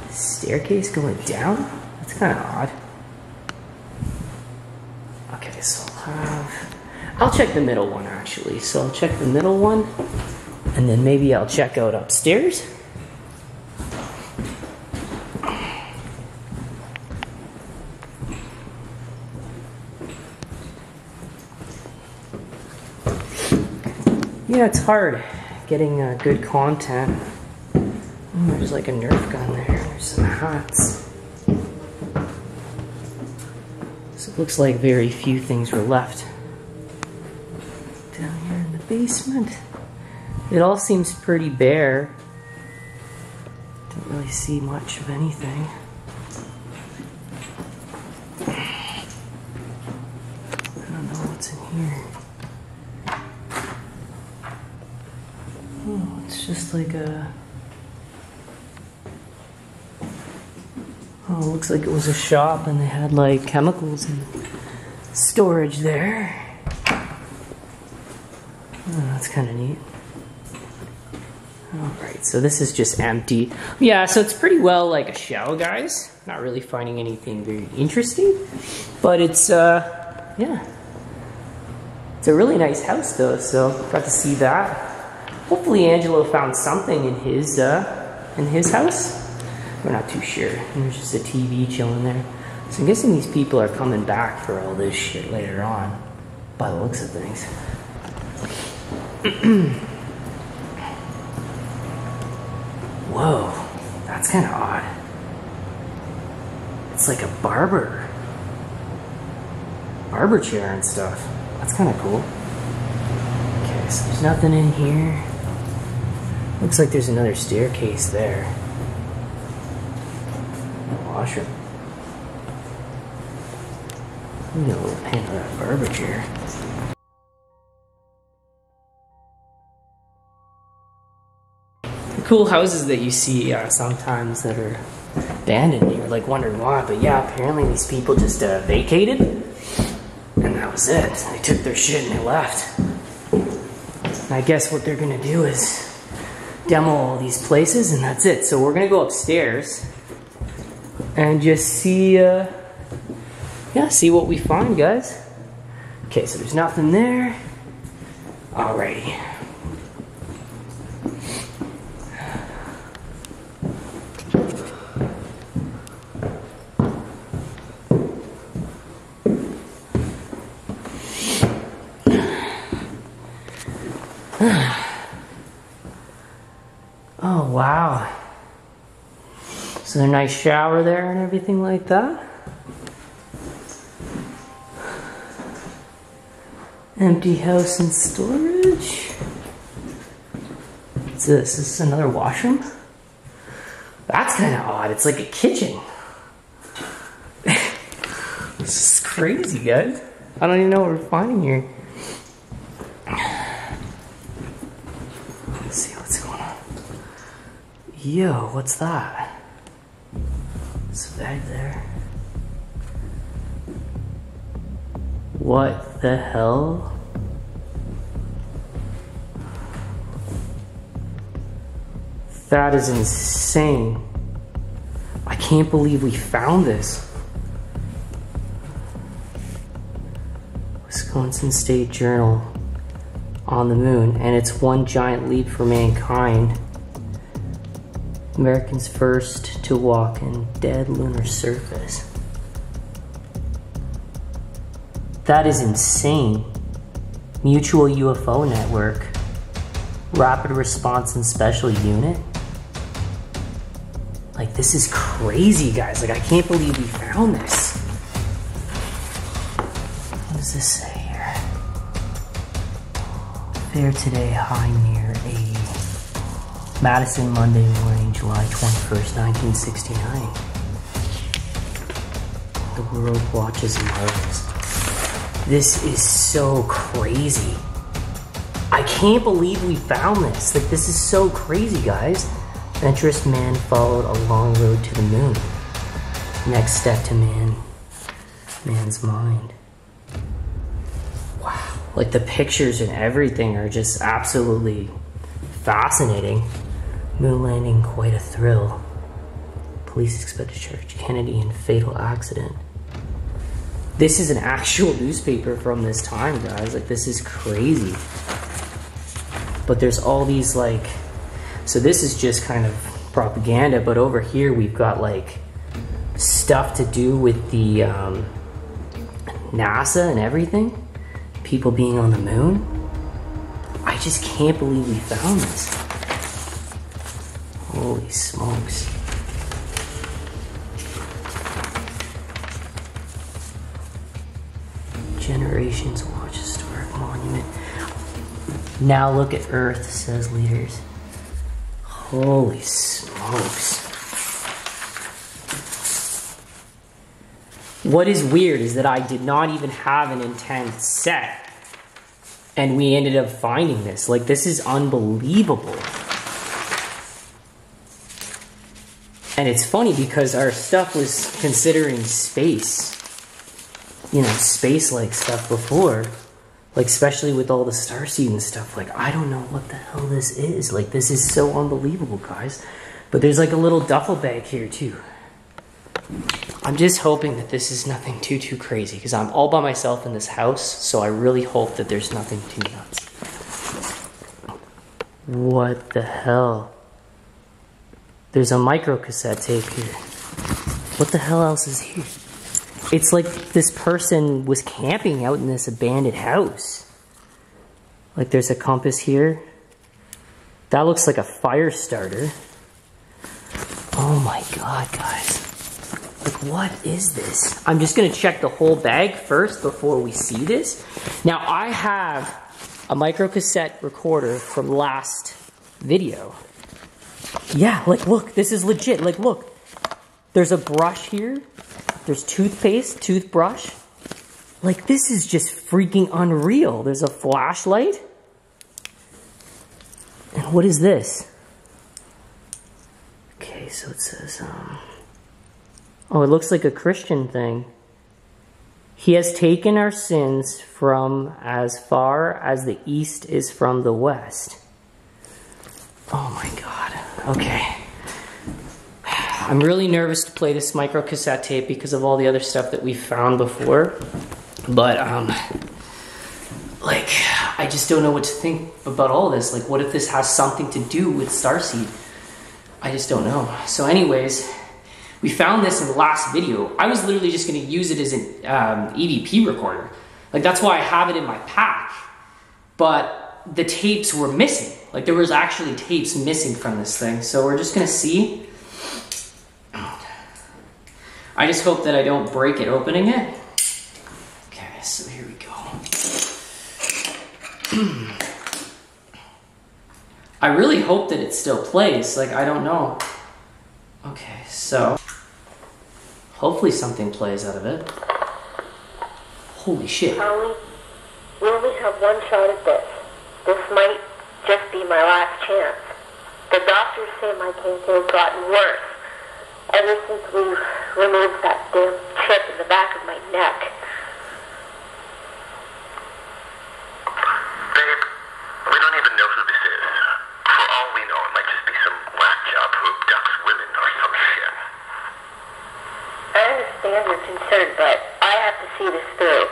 staircase going down. That's kind of odd. Okay, so I'll have... I'll check the middle one, actually. So I'll check the middle one, and then maybe I'll check out upstairs. Yeah, it's hard. Getting uh, good content. Mm, there's like a Nerf gun there. There's some hats. So it looks like very few things were left. Down here in the basement. It all seems pretty bare. Don't really see much of anything. I don't know what's in here. Oh, it's just like a... Oh, it looks like it was a shop and they had like chemicals and storage there. Oh, that's kind of neat. Alright, so this is just empty. Yeah, so it's pretty well like a shell, guys. Not really finding anything very interesting. But it's, uh, yeah. It's a really nice house though, so got to see that. Hopefully Angelo found something in his uh, in his house. We're not too sure. There's just a T V chilling there. So I'm guessing these people are coming back for all this shit later on, by the looks of things. Whoa, that's kind of odd. It's like a barber. Barber chair and stuff. That's kind of cool. Okay, so there's nothing in here. Looks like there's another staircase there. Washroom. Need a little pan of that garbage here. The cool houses that you see uh, sometimes that are abandoned, you're like wondering why, but yeah, apparently these people just uh, vacated, and that was it. They took their shit and they left. And I guess what they're gonna do is demo all these places and that's it. So we're gonna go upstairs and just see uh, yeah, see what we find, guys. Okay, so there's nothing there. Alrighty. Oh, wow. So there's a nice shower there and everything like that. Empty house and storage. What's this? Is this another washroom? That's kind of odd. It's like a kitchen. This is crazy, guys. I don't even know what we're finding here. Let's see what's going on. Yo, what's that? It's back there. What the hell? That is insane. I can't believe we found this. Wisconsin State Journal on the moon, and it's one giant leap for mankind. Americans first to walk in dead lunar surface. That is insane. Mutual U F O Network. Rapid Response and Special Unit. Like, this is crazy, guys. Like, I can't believe we found this. What does this say here? Fair today, high near eighty. Madison, Monday morning, July twenty-first, nineteen sixty-nine. The world watches and marvels. This is so crazy. I can't believe we found this. Like, this is so crazy, guys. Adventurous man followed a long road to the moon. Next step to man, man's mind. Wow, like the pictures and everything are just absolutely fascinating. Moon landing, quite a thrill. Police expect to charge Kennedy in fatal accident. This is an actual newspaper from this time, guys. Like, this is crazy. But there's all these, like, so this is just kind of propaganda, but over here we've got, like, stuff to do with the um, NASA and everything. People being on the moon. I just can't believe we found this. Holy smokes. Generations watch historic monument. Now look at Earth, says leaders. Holy smokes. What is weird is that I did not even have an intent set, and we ended up finding this. Like, this is unbelievable. And it's funny because our stuff was considering space. You know, space-like stuff before, like especially with all the starseed and stuff. Like, I don't know what the hell this is. Like, this is so unbelievable, guys. But there's like a little duffel bag here too. I'm just hoping that this is nothing too too crazy, because I'm all by myself in this house, so I really hope that there's nothing too nuts. What the hell? There's a micro cassette tape here. What the hell else is here? It's like this person was camping out in this abandoned house. Like, there's a compass here. That looks like a fire starter. Oh my god, guys. Like, what is this? I'm just gonna check the whole bag first before we see this. Now, I have a microcassette recorder from last video. Yeah, like, look, this is legit. Like, look. There's a brush here. There's toothpaste, toothbrush. Like, this is just freaking unreal. There's a flashlight. And what is this? Okay, so it says, um... oh, it looks like a Christian thing. He has taken our sins from as far as the east is from the west. Oh my god. Okay. I'm really nervous to play this micro cassette tape because of all the other stuff that we found before, but um, like, I just don't know what to think about all this. Like, what if this has something to do with Starseed? I just don't know. So anyways, we found this in the last video. I was literally just gonna use it as an um, E V P recorder. Like, that's why I have it in my pack, but the tapes were missing. Like, there was actually tapes missing from this thing. So we're just gonna see. I just hope that I don't break it opening it. Okay, so here we go. I really hope that it still plays. Like, I don't know. Okay, so hopefully something plays out of it. Holy shit. Charlie, we only have one shot at this. This might just be my last chance. The doctors say my cancer has gotten worse ever since we removed that damn chip in the back of my neck. But I have to see this through.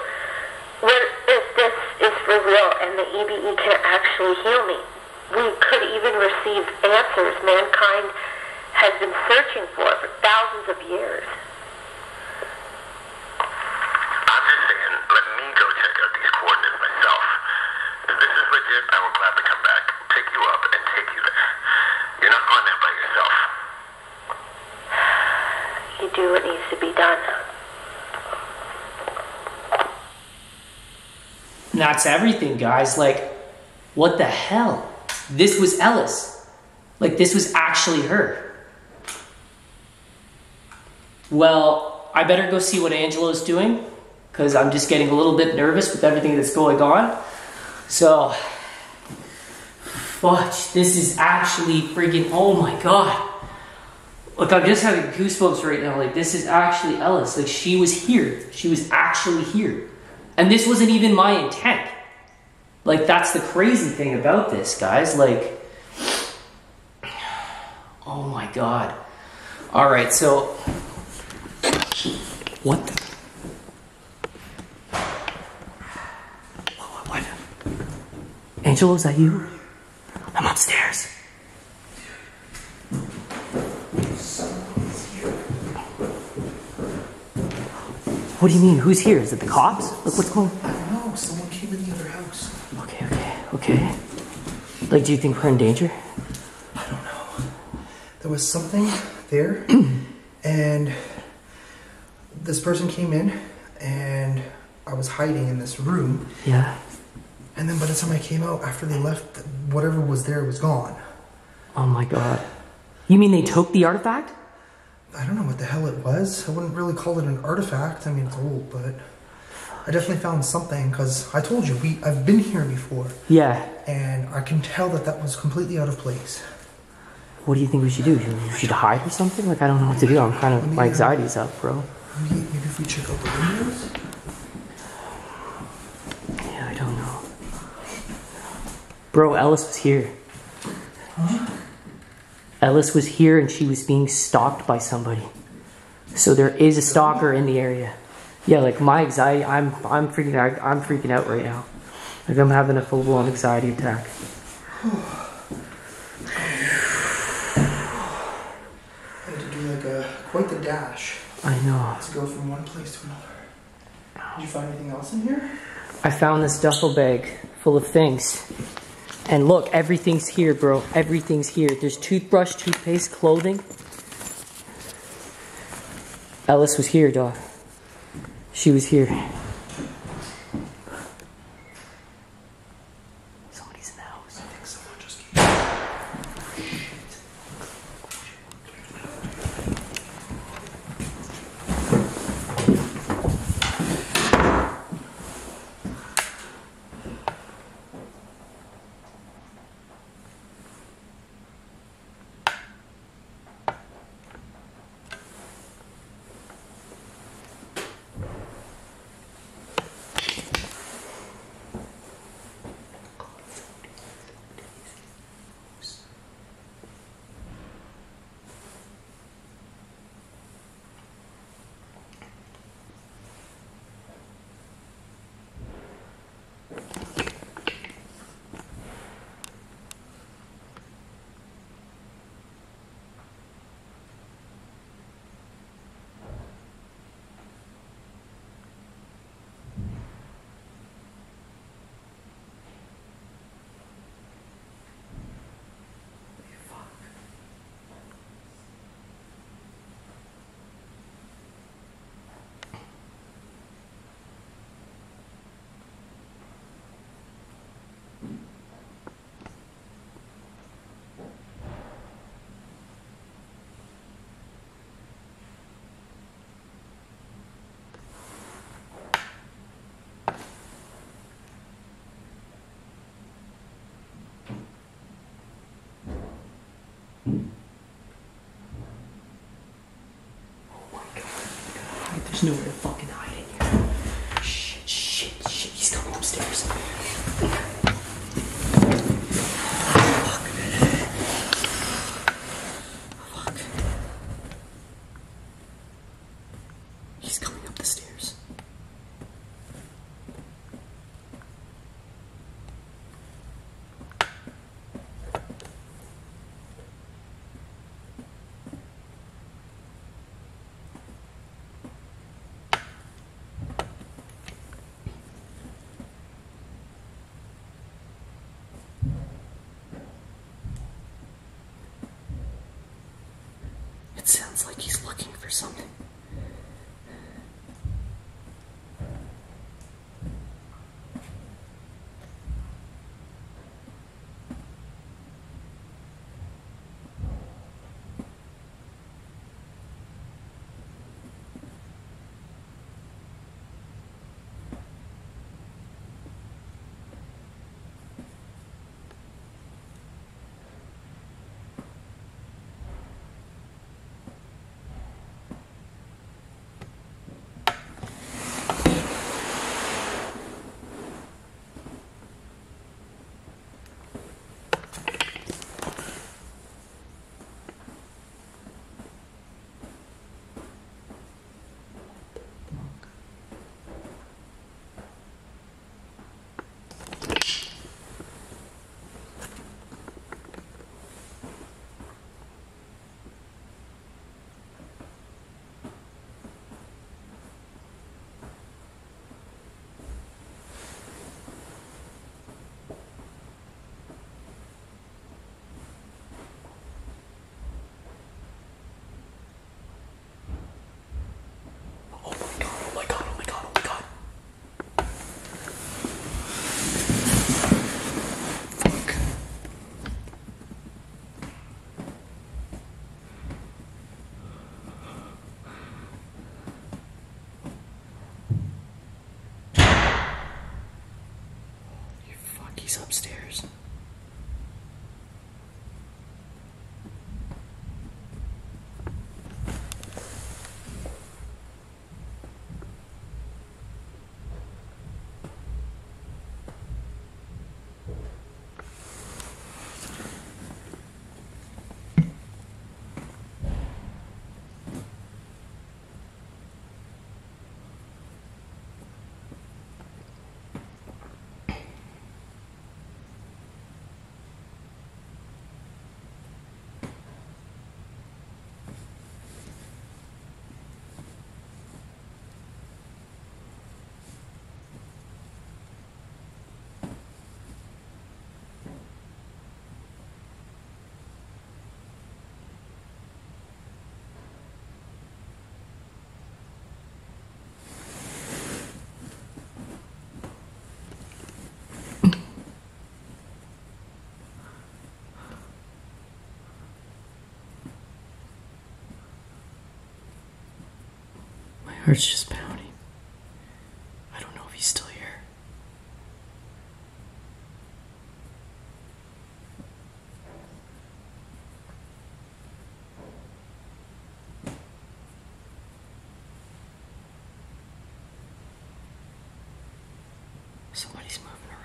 What if this is for real and the E B E can actually heal me? We could even receive answers mankind has been searching for for thousands of years. I'm just saying, let me go check out these coordinates myself. If this is legit, I will gladly come back, pick you up, and take you there. You're not going there by yourself. You do what needs to be done. That's everything, guys. Like, what the hell? This was Alice. Like, this was actually her. Well, I better go see what Angelo's doing, because I'm just getting a little bit nervous with everything that's going on. So, watch. This is actually freaking, oh my god. Look, I'm just having goosebumps right now. Like, this is actually Alice. Like, she was here. She was actually here. And this wasn't even my intent. Like, that's the crazy thing about this, guys. Like, oh my god. All right, so what the what, what, what? Angelo, is that you? I'm upstairs. What do you mean? Who's here? Is it the cops? Look, what's going on? I don't know. Someone came in the other house. Okay, okay, okay. Like, do you think we're in danger? I don't know. There was something there, and this person came in, and I was hiding in this room. Yeah. And then by the time I came out, after they left, whatever was there was gone. Oh my god. You mean they took the artifact? I don't know what the hell it was. I wouldn't really call it an artifact. I mean, it's old, but I definitely found something, because I told you, we I've been here before. Yeah. And I can tell that that was completely out of place. What do you think we should do? We should hide or something? Like, I don't know what to do. I'm kind of, my anxiety's up, bro. Maybe, maybe if we check out the windows? Yeah, I don't know. Bro, Alice was here. Huh? Alice was here, and she was being stalked by somebody. So there is a stalker in the area. Yeah, like, my anxiety, I'm I'm freaking out, I'm freaking out right now. Like, I'm having a full-blown anxiety attack. I had to do like a quite the dash. I know. To go from one place to another. Did you find anything else in here? I found this duffel bag full of things. And look, everything's here, bro. Everything's here. There's toothbrush, toothpaste, clothing. Alice was here, dog. She was here. Somebody's in the house. I think someone just There's nowhere to fucking hide in here. Shit, shit, shit. He's coming upstairs. Fuck. Fuck. He's coming up the stairs. Sounds like he's looking for something. Upstairs. Heart's just pounding. I don't know if he's still here. Somebody's moving around.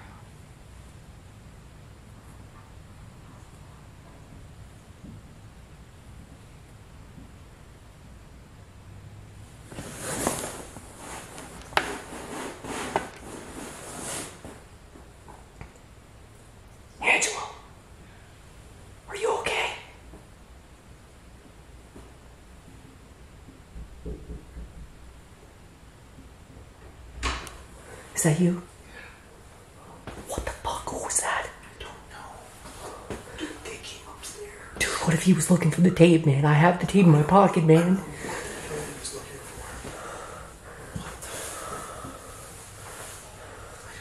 Is that you? What the fuck? What was that? I don't know. Dude, they came upstairs. Dude, what if he was looking for the tape, man? I have the tape in my pocket, man. I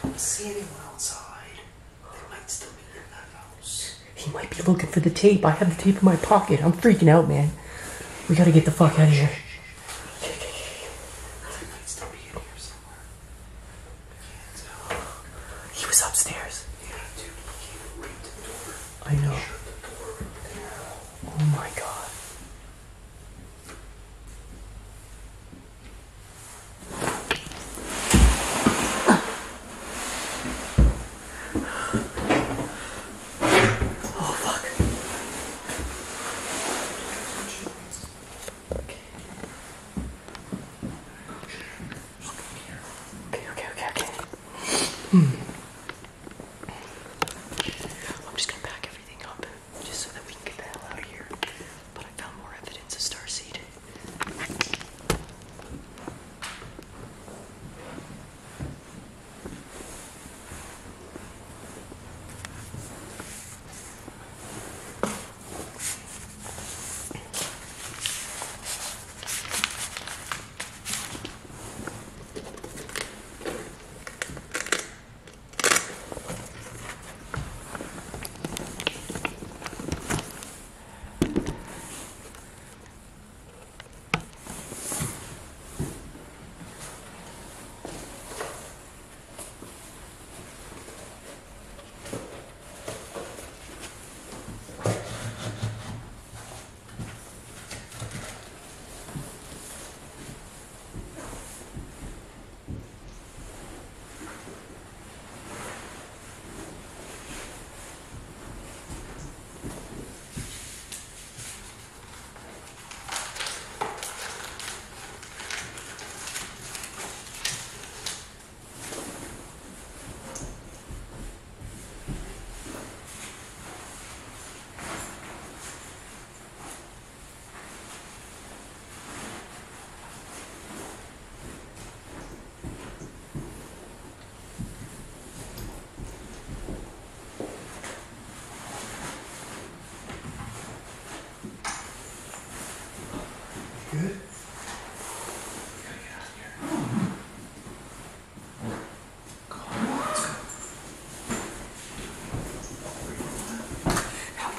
don't see anyone outside. They might still be in that house. He might be looking for the tape. I have the tape in my pocket. I'm freaking out, man. We gotta get the fuck out of here. Oh my god.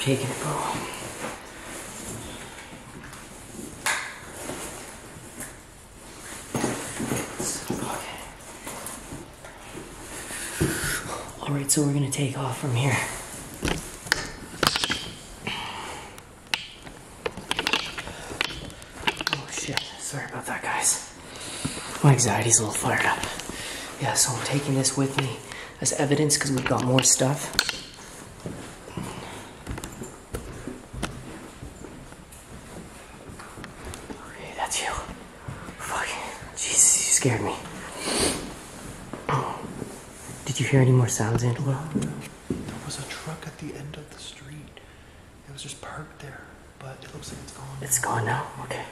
Okay, get it, bro. Okay. All right, so we're gonna take off from here. Oh shit, sorry about that, guys. My anxiety's a little fired up. Yeah, so I'm taking this with me as evidence because we've got more stuff. Okay, that's you. Fucking Jesus, you scared me. Did you hear any more sounds, Angelo? There was a truck at the end of the street. It was just parked there, but it looks like it's gone. It's gone now? Okay.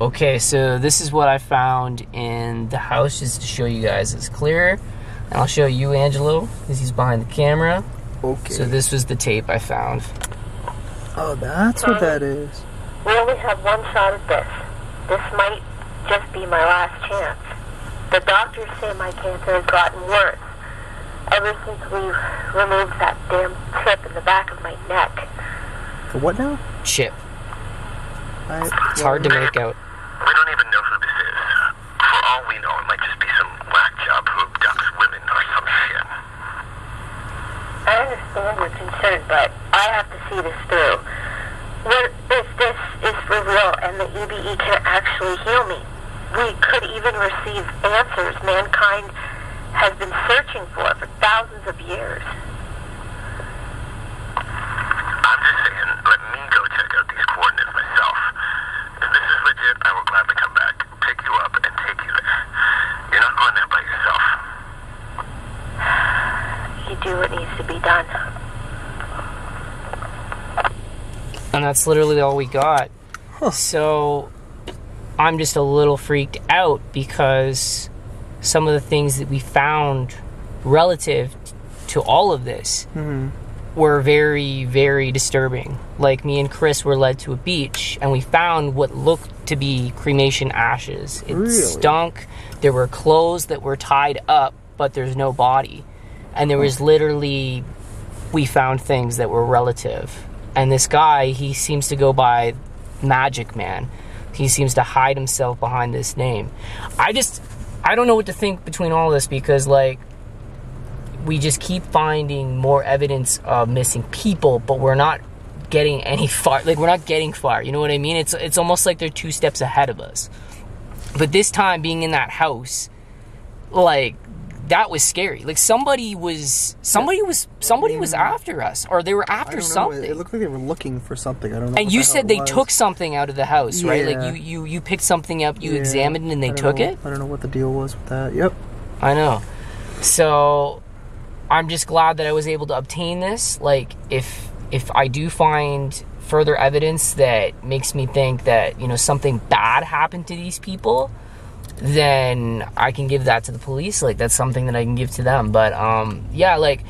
Okay, so this is what I found in the house, just to show you guys. It's clearer, and I'll show you Angelo, because he's behind the camera. Okay. So this was the tape I found. Oh, that's what that is. We only have one shot at this. This might just be my last chance. The doctors say my cancer has gotten worse ever since we've removed that damn chip in the back of my neck. The what now? Chip. I, it's hard to make out. We don't even know who this is. For all we know, it might just be some whack job who abducts women or some shit. I understand your concern, but I have to see this through. What if this is for real and the E B E can actually heal me? We could even receive answers mankind has been searching for for thousands of years. I'm just saying, let me go check out these coordinates myself. If this is legit, I will gladly come back, pick you up, and take you there. You're not going there by yourself. You do what needs to be done. And that's literally all we got. Huh. So, I'm just a little freaked out because some of the things that we found relative to all of this mm-hmm. were very, very disturbing. Like, me and Chris were led to a beach, and we found what looked to be cremation ashes. It really? stunk. There were clothes that were tied up, but there's no body. And there was literally, we found things that were relative. And this guy, he seems to go by Magic Man. He seems to hide himself behind this name. I just, I don't know what to think between all this, because, like, we just keep finding more evidence of missing people, but we're not getting any far. Like, we're not getting far. You know what I mean? It's it's almost like they're two steps ahead of us. But this time, being in that house, like, that was scary. Like, somebody was somebody was somebody was after us, or they were after something. It looked like they were looking for something. I don't know. And you said they took something out of the house, yeah. right? Like, you you you picked something up, you yeah. examined, and they took it. I don't know what the deal was with that. Yep. I know. So, I'm just glad that I was able to obtain this. Like, if if I do find further evidence that makes me think that, you know, something bad happened to these people, then I can give that to the police. Like, that's something that I can give to them. But, um, yeah, like,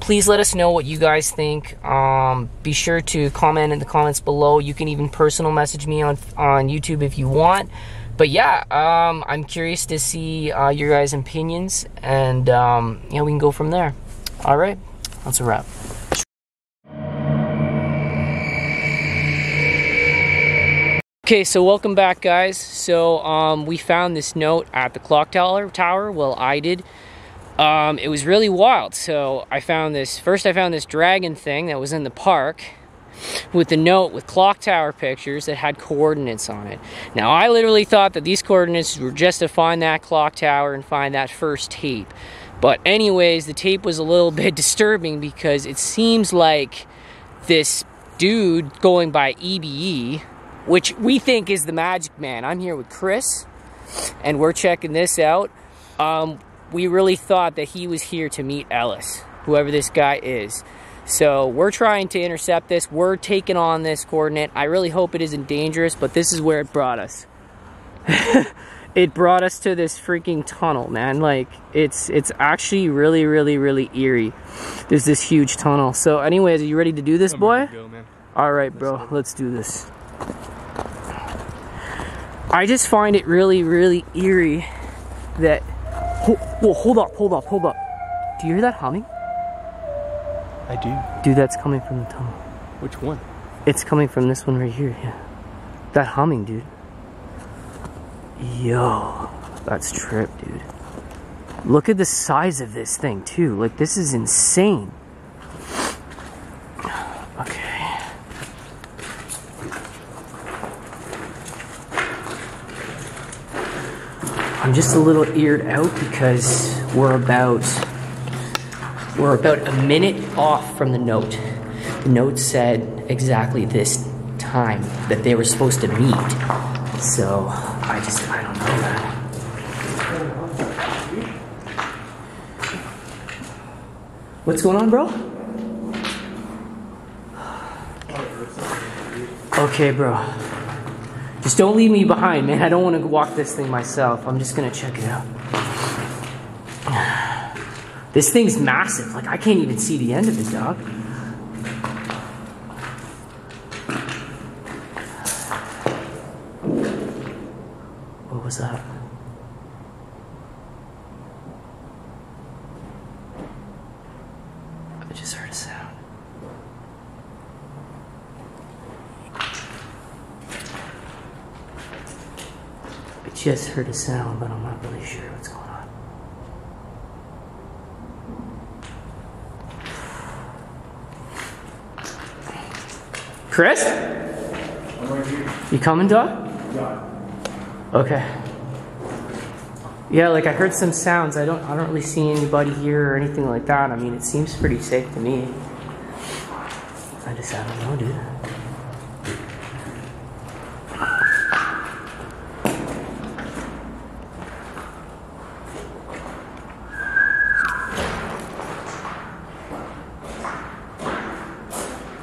please let us know what you guys think. Um, be sure to comment in the comments below. You can even personal message me on, on YouTube if you want. But yeah, um, I'm curious to see uh, your guys' opinions, and um, yeah, we can go from there. All right, that's a wrap. Okay, so welcome back, guys. So um, we found this note at the clock tower. Tower, well, I did. Um, it was really wild. So I found this. First, I found this dragon thing that was in the park, with the note with clock tower pictures that had coordinates on it. Now, I literally thought that these coordinates were just to find that clock tower and find that first tape. But anyways, the tape was a little bit disturbing because it seems like this dude going by E B E, which we think is the Magic Man. I'm here with Chris, and we're checking this out. Um, we really thought that he was here to meet Alice, whoever this guy is. So we're trying to intercept this. We're taking on this coordinate. I really hope it isn't dangerous, but this is where it brought us. It brought us to this freaking tunnel, man. Like, it's it's actually really, really, really eerie. There's this huge tunnel. So anyways, are you ready to do this, I'm boy? Ready to go, man. All right, let's bro. Do let's do this. I just find it really, really eerie that... Whoa, whoa, hold up, hold up, hold up. Do you hear that humming? I do. Dude, that's coming from the tunnel. Which one? It's coming from this one right here, yeah. That humming, dude. Yo, that's trip, dude. Look at the size of this thing, too. Like, this is insane. Okay. I'm just a little eared out because we're about... We're about a minute off from the note. The note said exactly this time that they were supposed to meet. So... I just, I don't know that. What's going on, bro? Okay, bro. Just don't leave me behind, man. I don't want to walk this thing myself. I'm just going to check it out. This thing's massive. Like, I can't even see the end of it, dog. What's up? I just heard a sound. I just heard a sound, but I'm not really sure what's going on. Chris? I'm right here. You coming, dog? Yeah. Okay. Yeah, like I heard some sounds. I don't I don't really see anybody here or anything like that. I mean, it seems pretty safe to me. I just I don't know, dude.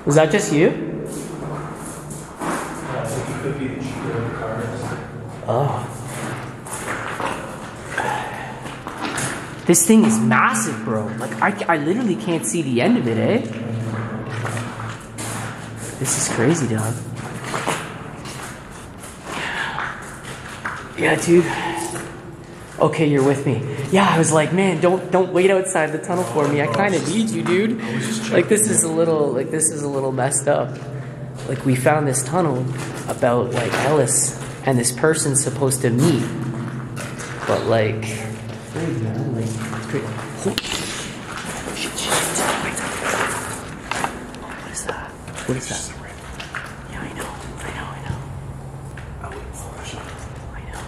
Was that just you? Oh. This thing is massive, bro. Like, I, I literally can't see the end of it, eh? This is crazy, dog. Yeah, dude. Okay, you're with me. Yeah, I was like, man, don't don't wait outside the tunnel for me. I kind of need you, dude. Like, this is a little, like, this is a little messed up. Like, we found this tunnel about, like, Alice... And this person's supposed to meet, but like, crazy, man. Like, it's crazy. What is that? What is that? Yeah, I know, I know, I know. I know, I know.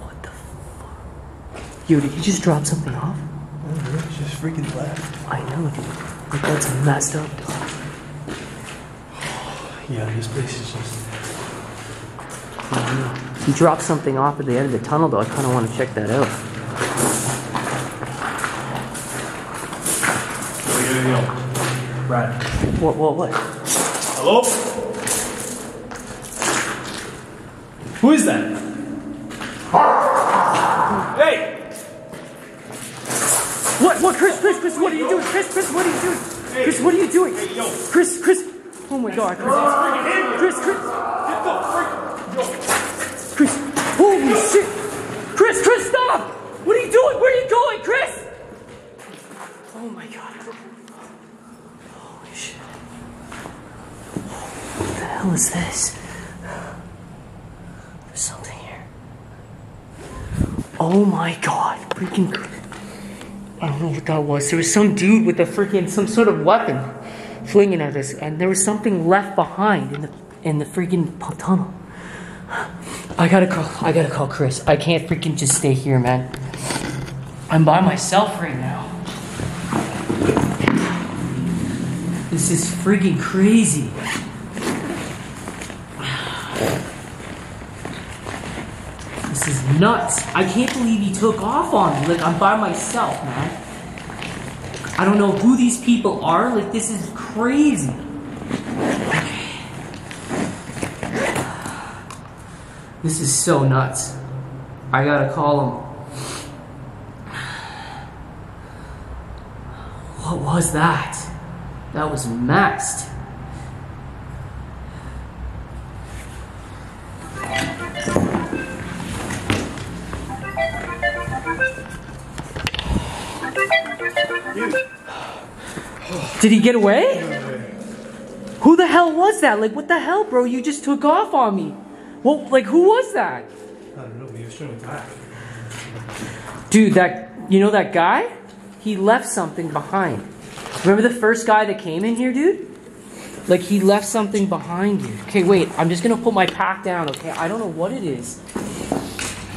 What the? Yo, did you just drop something off? Oh, no, it's just freaking left. I know, dude. Like, that's messed up, dog. Yeah, this place is just... I don't know. He dropped something off at the end of the tunnel, though. I kind of want to check that out. Yo, Brad. What, what, what? Hello? Who is that? Hey! What? What? Chris, Chris, Chris, what are you doing? Chris, Chris, what are you doing? Chris, what are you doing? Chris, Chris. Oh my God, Chris. Chris, Chris. Chris, holy shit. Chris, Chris, stop. What are you doing? Where are you going, Chris? Oh my God. Holy shit. What the hell is this? There's something here. Oh my God. Freaking Chris. I don't know what that was. There was some dude with a freaking, some sort of weapon. flinging at us, and there was something left behind in the in the freaking tunnel. I gotta call. I gotta call Chris. I can't freaking just stay here, man. I'm by myself right now. This is freaking crazy. This is nuts. I can't believe he took off on me. Like, I'm by myself, man. I don't know who these people are. Like, this is crazy. This is so nuts. I gotta call him. What was that? That was maxed. Did he get away? Who the hell was that? Like, what the hell, bro? You just took off on me. Well, like, who was that? I don't know, but he was trying to die. Dude, that, you know that guy? He left something behind. Remember the first guy that came in here, dude? Like, he left something behind you. Okay, wait, I'm just gonna put my pack down, okay? I don't know what it is.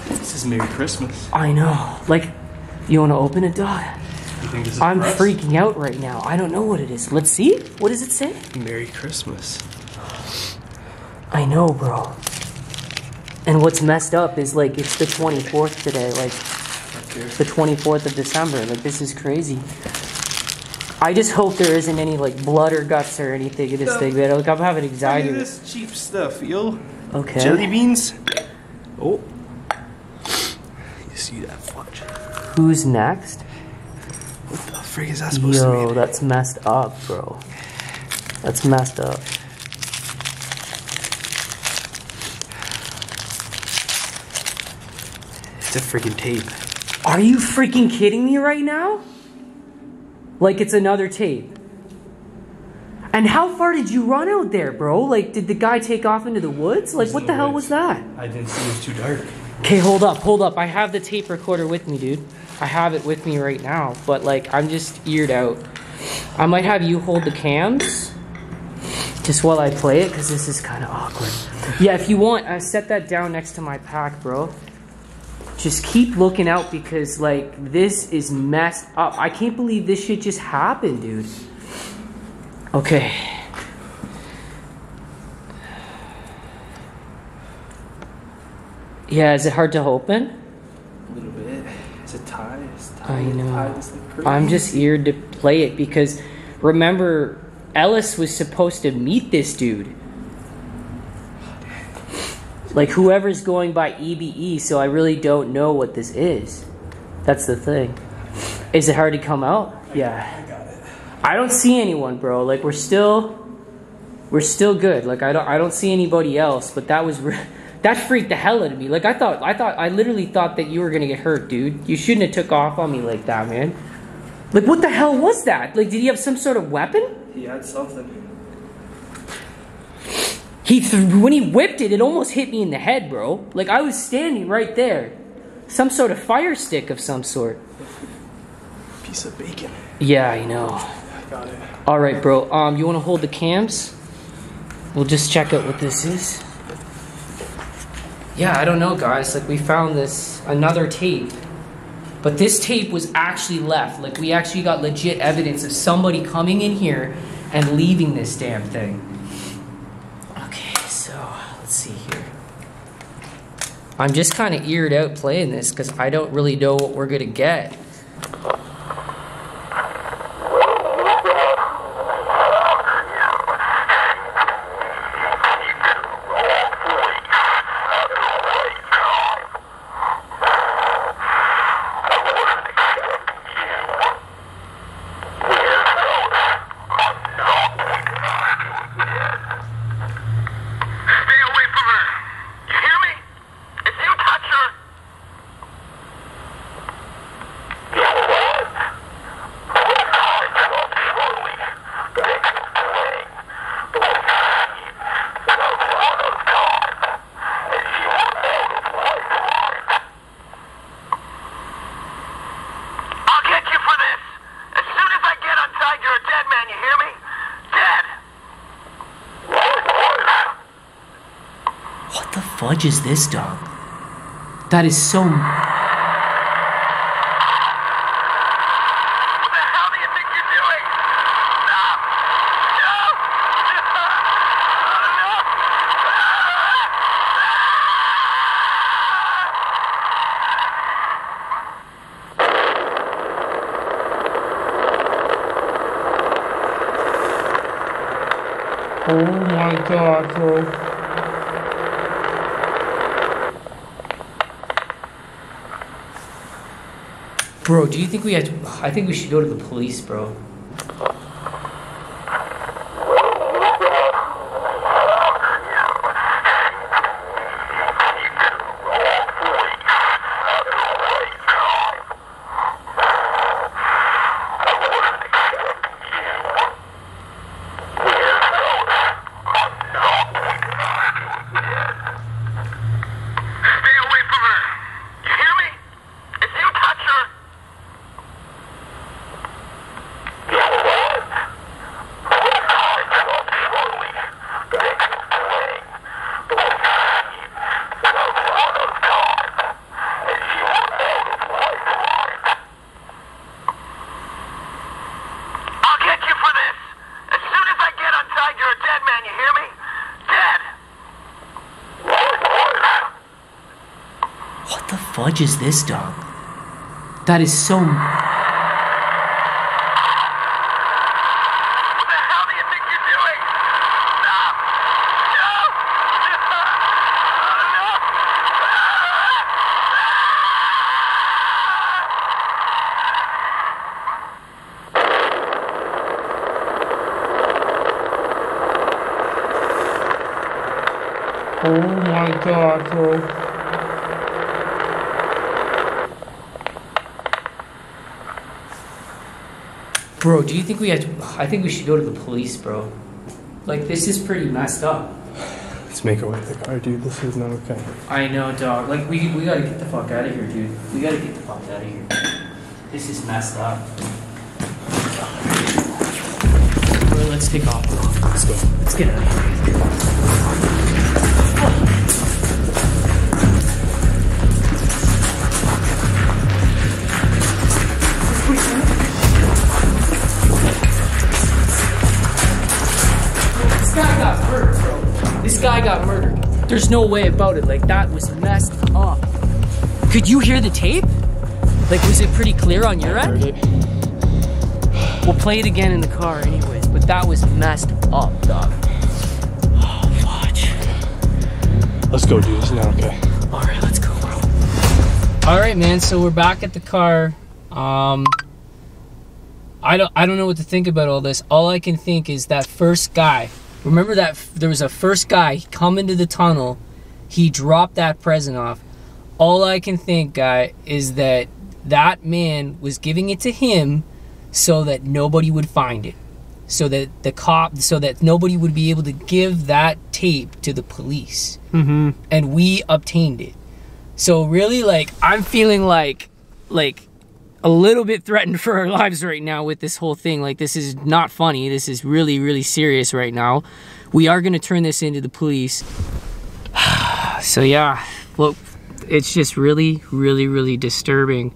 This is Merry Christmas. I know. Like, you wanna open it, dog? You think this is I'm press? freaking out right now. I don't know what it is. Let's see. What does it say? Merry Christmas. I know, bro. And what's messed up is, like, it's the twenty-fourth today, like, the twenty-fourth of December. Like, this is crazy. I just hope there isn't any, like, blood or guts or anything in this no. thing, man. Like, I'm having anxiety. Look at this cheap stuff, yo. Okay. Jelly beans. Oh. You see that fudge. Who's next? What the frig is that supposed yo, to be? Yo, that's messed up, bro. That's messed up. It's a freaking tape. Are you freaking kidding me right now? Like, it's another tape. And how far did you run out there, bro? Like, did the guy take off into the woods? Like, what the hell was that? I didn't see. It was too dark. Okay, hold up, hold up. I have the tape recorder with me, dude. I have it with me right now. But, like, I'm just eared out. I might have you hold the cams just while I play it, because this is kind of awkward. Yeah, if you want, uh, set that down next to my pack, bro. Just keep looking out, because, like, this is messed up. I can't believe this shit just happened, dude. Okay. Yeah, is it hard to open? A little bit. It's a tie. It's a tie. I know. Tie is like I'm just eared to play it, because remember, Alice was supposed to meet this dude. Like, whoever's going by E B E, so I really don't know what this is. That's the thing. Is it hard to come out? I yeah. Got, I got it. I don't see anyone, bro. Like, we're still, we're still good. Like, I don't, I don't see anybody else. But that was, that freaked the hell out of me. Like, I thought, I thought, I literally thought that you were gonna get hurt, dude. You shouldn't have took off on me like that, man. Like, what the hell was that? Like, did he have some sort of weapon? He had something. He th when he whipped it, it almost hit me in the head, bro. Like, I was standing right there. Some sort of fire stick of some sort. Piece of bacon. Yeah, I know. I got it. All right, bro. Um, you want to hold the cams? We'll just check out what this is. Yeah, I don't know, guys. Like, we found this, another tape. But this tape was actually left. Like, we actually got legit evidence of somebody coming in here and leaving this damn thing. I'm just kind of eared out playing this, because I don't really know what we're going to get. fudge is this, dog? That is so... What the hell do you think you're doing? Stop! No! No! No! Oh my God, bro. Bro, do you think we have to... I think we should go to the police, bro. Is this dog? That is so... Bro, do you think we have to... I think we should go to the police, bro. Like, this is pretty messed up. Let's make our way to the car, dude. This is not okay. I know, dog. Like, we, we gotta get the fuck out of here, dude. We gotta get the fuck out of here. This is messed up. Bro, let's take off. Let's go. Let's get out of here. There's no way about it, like that was messed up. Could you hear the tape? Like, was it pretty clear on your end? We'll play it again in the car anyways, but that was messed up, dog. Oh, watch. Let's go, dude, it's not okay. All right, let's go, bro. All right, man, so we're back at the car. Um, I don't, I don't know what to think about all this. All I can think is that first guy. Remember that there was a first guy, he come into the tunnel, he dropped that present off. All I can think, guy, is that that man was giving it to him so that nobody would find it. So that the cop, so that nobody would be able to give that tape to the police. Mm-hmm. And we obtained it. So really, like, I'm feeling like, like, a little bit threatened for our lives right now with this whole thing. Like, this is not funny. This is really, really serious right now. We are gonna turn this into the police. So yeah, well, it's just really, really, really disturbing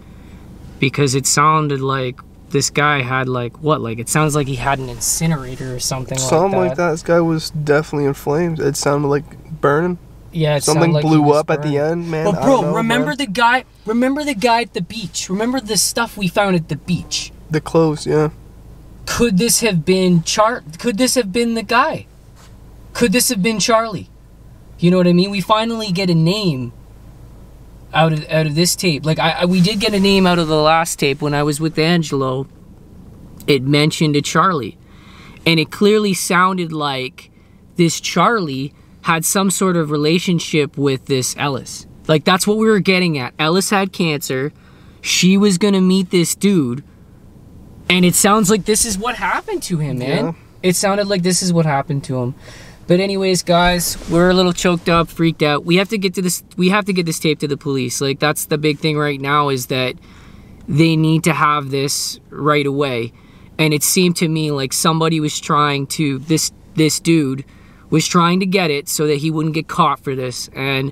because it sounded like this guy had like, what? Like, it sounds like he had an incinerator or something like that. Something like that. This guy was definitely in flames. It sounded like burning. Yeah, it something like blew up burned. At the end, man. Well, bro, know, remember man. the guy? Remember the guy at the beach? Remember the stuff we found at the beach? The clothes, yeah. Could this have been Char? Could this have been the guy? Could this have been Charlie? You know what I mean? We finally get a name out of out of this tape. Like I, I we did get a name out of the last tape when I was with Angelo. It mentioned a Charlie, and it clearly sounded like this Charlie had some sort of relationship with this Alice. Like, that's what we were getting at. Alice had cancer. She was gonna meet this dude. And it sounds like this is what happened to him, man. Yeah. It sounded like this is what happened to him. But anyways, guys, we're a little choked up, freaked out. We have to get to this, we have to get this tape to the police. Like, that's the big thing right now, is that they need to have this right away. And it seemed to me like somebody was trying to, this this dude was trying to get it so that he wouldn't get caught for this. And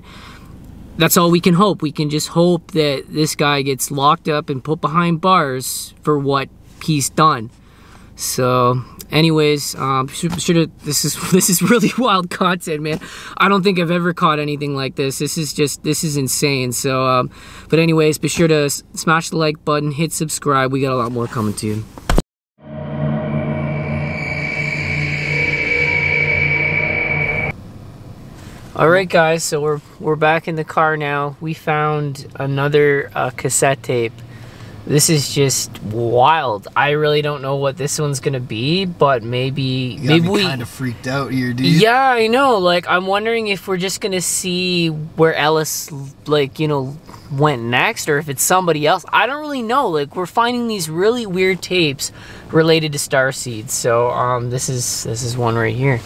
that's all we can hope. We can just hope that this guy gets locked up and put behind bars for what he's done. So anyways, um, should, should, this is this is really wild content, man. I don't think I've ever caught anything like this. This is just, this is insane. So, um, but anyways, be sure to smash the like button, hit subscribe. We got a lot more coming to you. All right, guys. So we're we're back in the car now. We found another uh, cassette tape. This is just wild. I really don't know what this one's gonna be, but maybe maybe we kind of freaked out here, dude. Yeah, I know. Like, I'm wondering if we're just gonna see where Alice, like, you know, went next, or if it's somebody else. I don't really know. Like, we're finding these really weird tapes related to Starseed. So, um, this is this is one right here.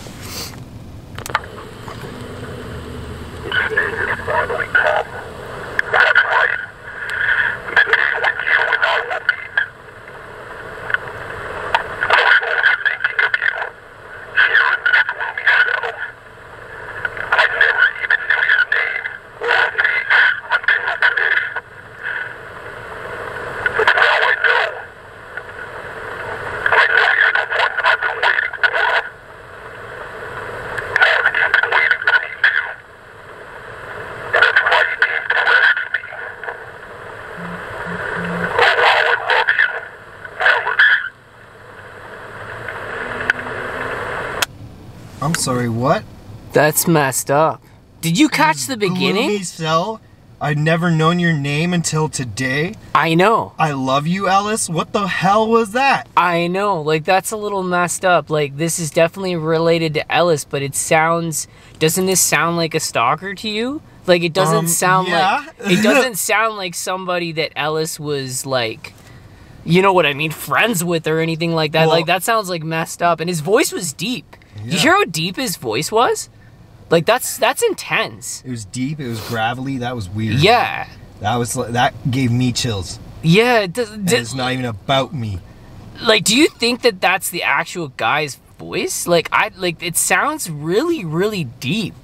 I'm sorry, what? That's messed up. Did you catch the beginning? Gloomy cell. I'd never known your name until today. I know. I love you, Alice. What the hell was that? I know. Like, that's a little messed up. Like, this is definitely related to Alice, but it sounds... Doesn't this sound like a stalker to you? Like, it doesn't um, sound yeah. like... It doesn't sound like somebody that Alice was, like... You know what I mean? Friends with or anything like that. Well, like, that sounds, like, messed up. And his voice was deep. Yeah. Did you hear how deep his voice was? Like, that's that's intense. It was deep. It was gravelly. That was weird. Yeah. That was that gave me chills. Yeah. D d it's not even about me. Like, do you think that that's the actual guy's voice? Like, I like it sounds really, really deep.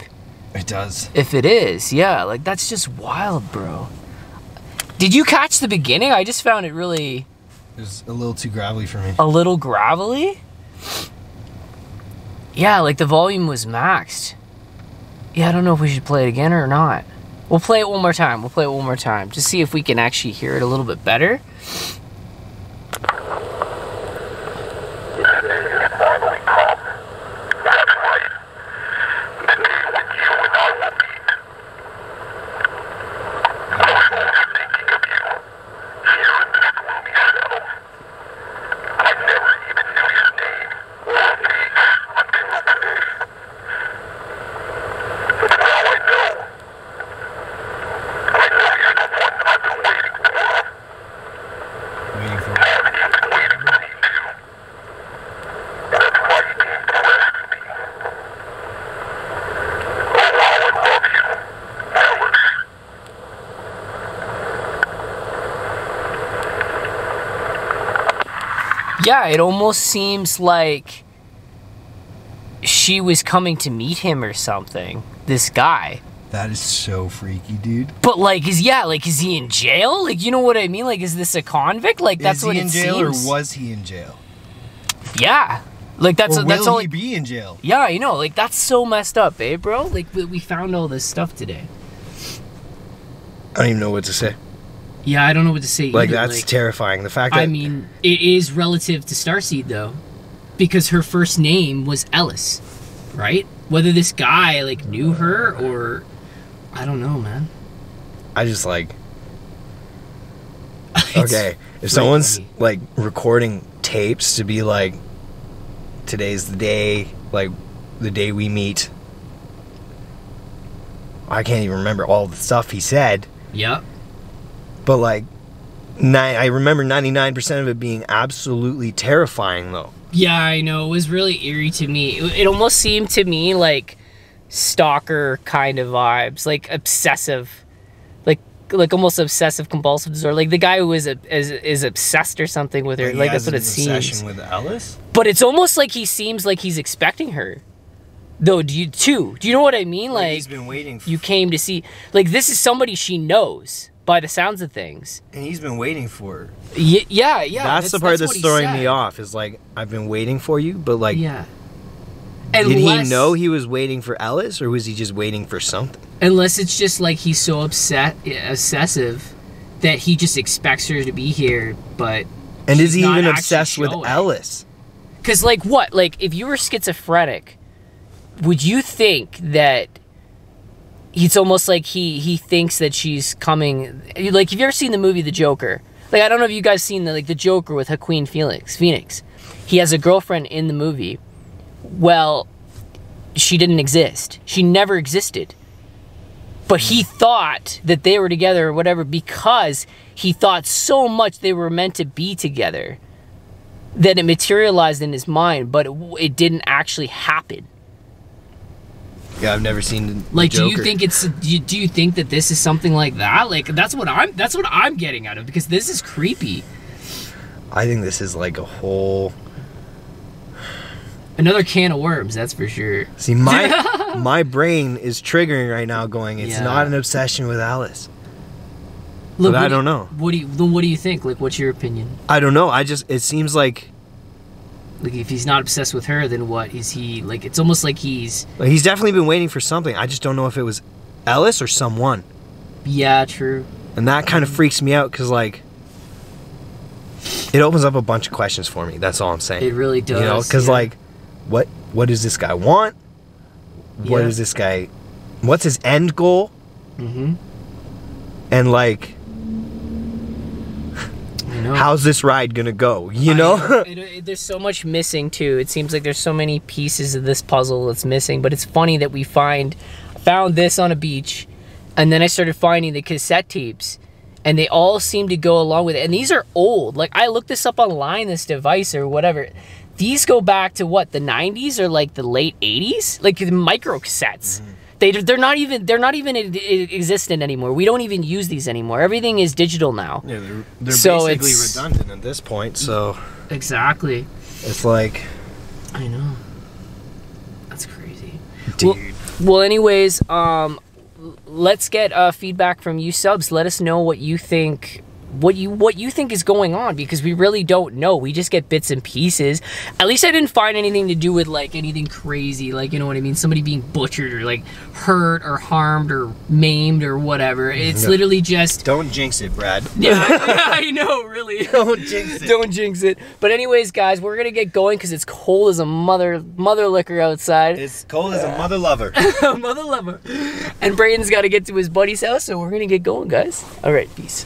It does. If it is, yeah. Like, that's just wild, bro. Did you catch the beginning? I just found it really. It was a little too gravelly for me. A little gravelly. Yeah, like the volume was maxed. Yeah, I don't know if we should play it again or not. We'll play it one more time. We'll play it one more time. Just see if we can actually hear it a little bit better. Yeah, it almost seems like she was coming to meet him or something, this guy. That is so freaky, dude. But, like, is, yeah, like, is he in jail? Like, you know what I mean? Like, is this a convict? Like, that's what it seems. Is he in jail or was he in jail? Yeah. Like, that's all. Will he be in jail? Yeah, you know, like, that's so messed up, eh, bro? Like, we found all this stuff today. I don't even know what to say. Yeah, I don't know what to say either. Like, that's like, terrifying. The fact that... I mean, it is relative to Starseed, though. Because her first name was Alice, right? Whether this guy, like, knew her or... I don't know, man. I just, like... Okay, if someone's, funny. like, recording tapes to be like... Today's the day, like, the day we meet. I can't even remember all the stuff he said. Yep. But, like, nine, I remember ninety-nine percent of it being absolutely terrifying, though. Yeah, I know. It was really eerie to me. It, it almost seemed to me like stalker kind of vibes, like obsessive, like like almost obsessive compulsive disorder. Like the guy who is is, is obsessed or something with her. He like has that's what an it seems. Obsession with Alice? But it's almost like he seems like he's expecting her. Though, do you too? Do you know what I mean? Like, he's been waiting. For you came to see. Like, this is somebody she knows by the sounds of things. And he's been waiting for her. Y yeah, yeah. That's, that's the part that's, that's throwing me off. Is like, I've been waiting for you, but like, yeah. Unless, did he know he was waiting for Alice, or was he just waiting for something? Unless it's just like he's so upset, obsessive, that he just expects her to be here, but. And is he even obsessed with Alice? Because like what? Like if you were schizophrenic. Would you think that it's almost like he he thinks that she's coming? Like, have you ever seen the movie The Joker? Like, I don't know if you guys seen the like The Joker with Joaquin Phoenix. Phoenix, he has a girlfriend in the movie. Well, she didn't exist. She never existed. But he thought that they were together or whatever because he thought so much they were meant to be together that it materialized in his mind, but it, it didn't actually happen. Yeah, I've never seen the like. Joker. Do you think it's? Do you, do you think that this is something like that? Like that's what I'm. That's what I'm getting out of because this is creepy. I think this is like a whole another can of worms. That's for sure. See, my my brain is triggering right now. Going, it's yeah. not an obsession with Alice. Look, but I don't do you, know. What do you? What do you think? Like, what's your opinion? I don't know. I just. It seems like. Like, if he's not obsessed with her, then what is he? Like, it's almost like he's... Like he's definitely been waiting for something. I just don't know if it was Alice or someone. Yeah, true. And that kind of freaks me out because, like, it opens up a bunch of questions for me. That's all I'm saying. It really does. You know, because, yeah. like, what, what does this guy want? What yeah. is this guy... What's his end goal? Mm-hmm. And, like... No. How's this ride gonna go? You know, know. It, it, there's so much missing too. It seems like there's so many pieces of this puzzle that's missing. But it's funny that we find found this on a beach, and then I started finding the cassette tapes, and they all seem to go along with it. And these are old. Like I looked this up online, this device or whatever. These go back to what the nineties or like the late eighties, like the micro cassettes. Mm-hmm. They they're not even they're not even existent anymore. We don't even use these anymore. Everything is digital now. Yeah, they're, they're so basically redundant at this point. So exactly, it's like I know that's crazy, dude. Well, well anyways, um, let's get uh, feedback from you subs. Let us know what you think. What you what you think is going on because we really don't know. We just get bits and pieces. At least I didn't find anything to do with like anything crazy, like you know what I mean. Somebody being butchered or like hurt or harmed or maimed or whatever. It's no. literally just don't jinx it, Brad. Yeah, I, I know, really. Don't jinx it. Don't jinx it. But anyways, guys, we're gonna get going because it's cold as a mother mother liquor outside. It's cold uh, as a mother lover. Mother lover. And Brayden's got to get to his buddy's house, so we're gonna get going, guys. All right, peace.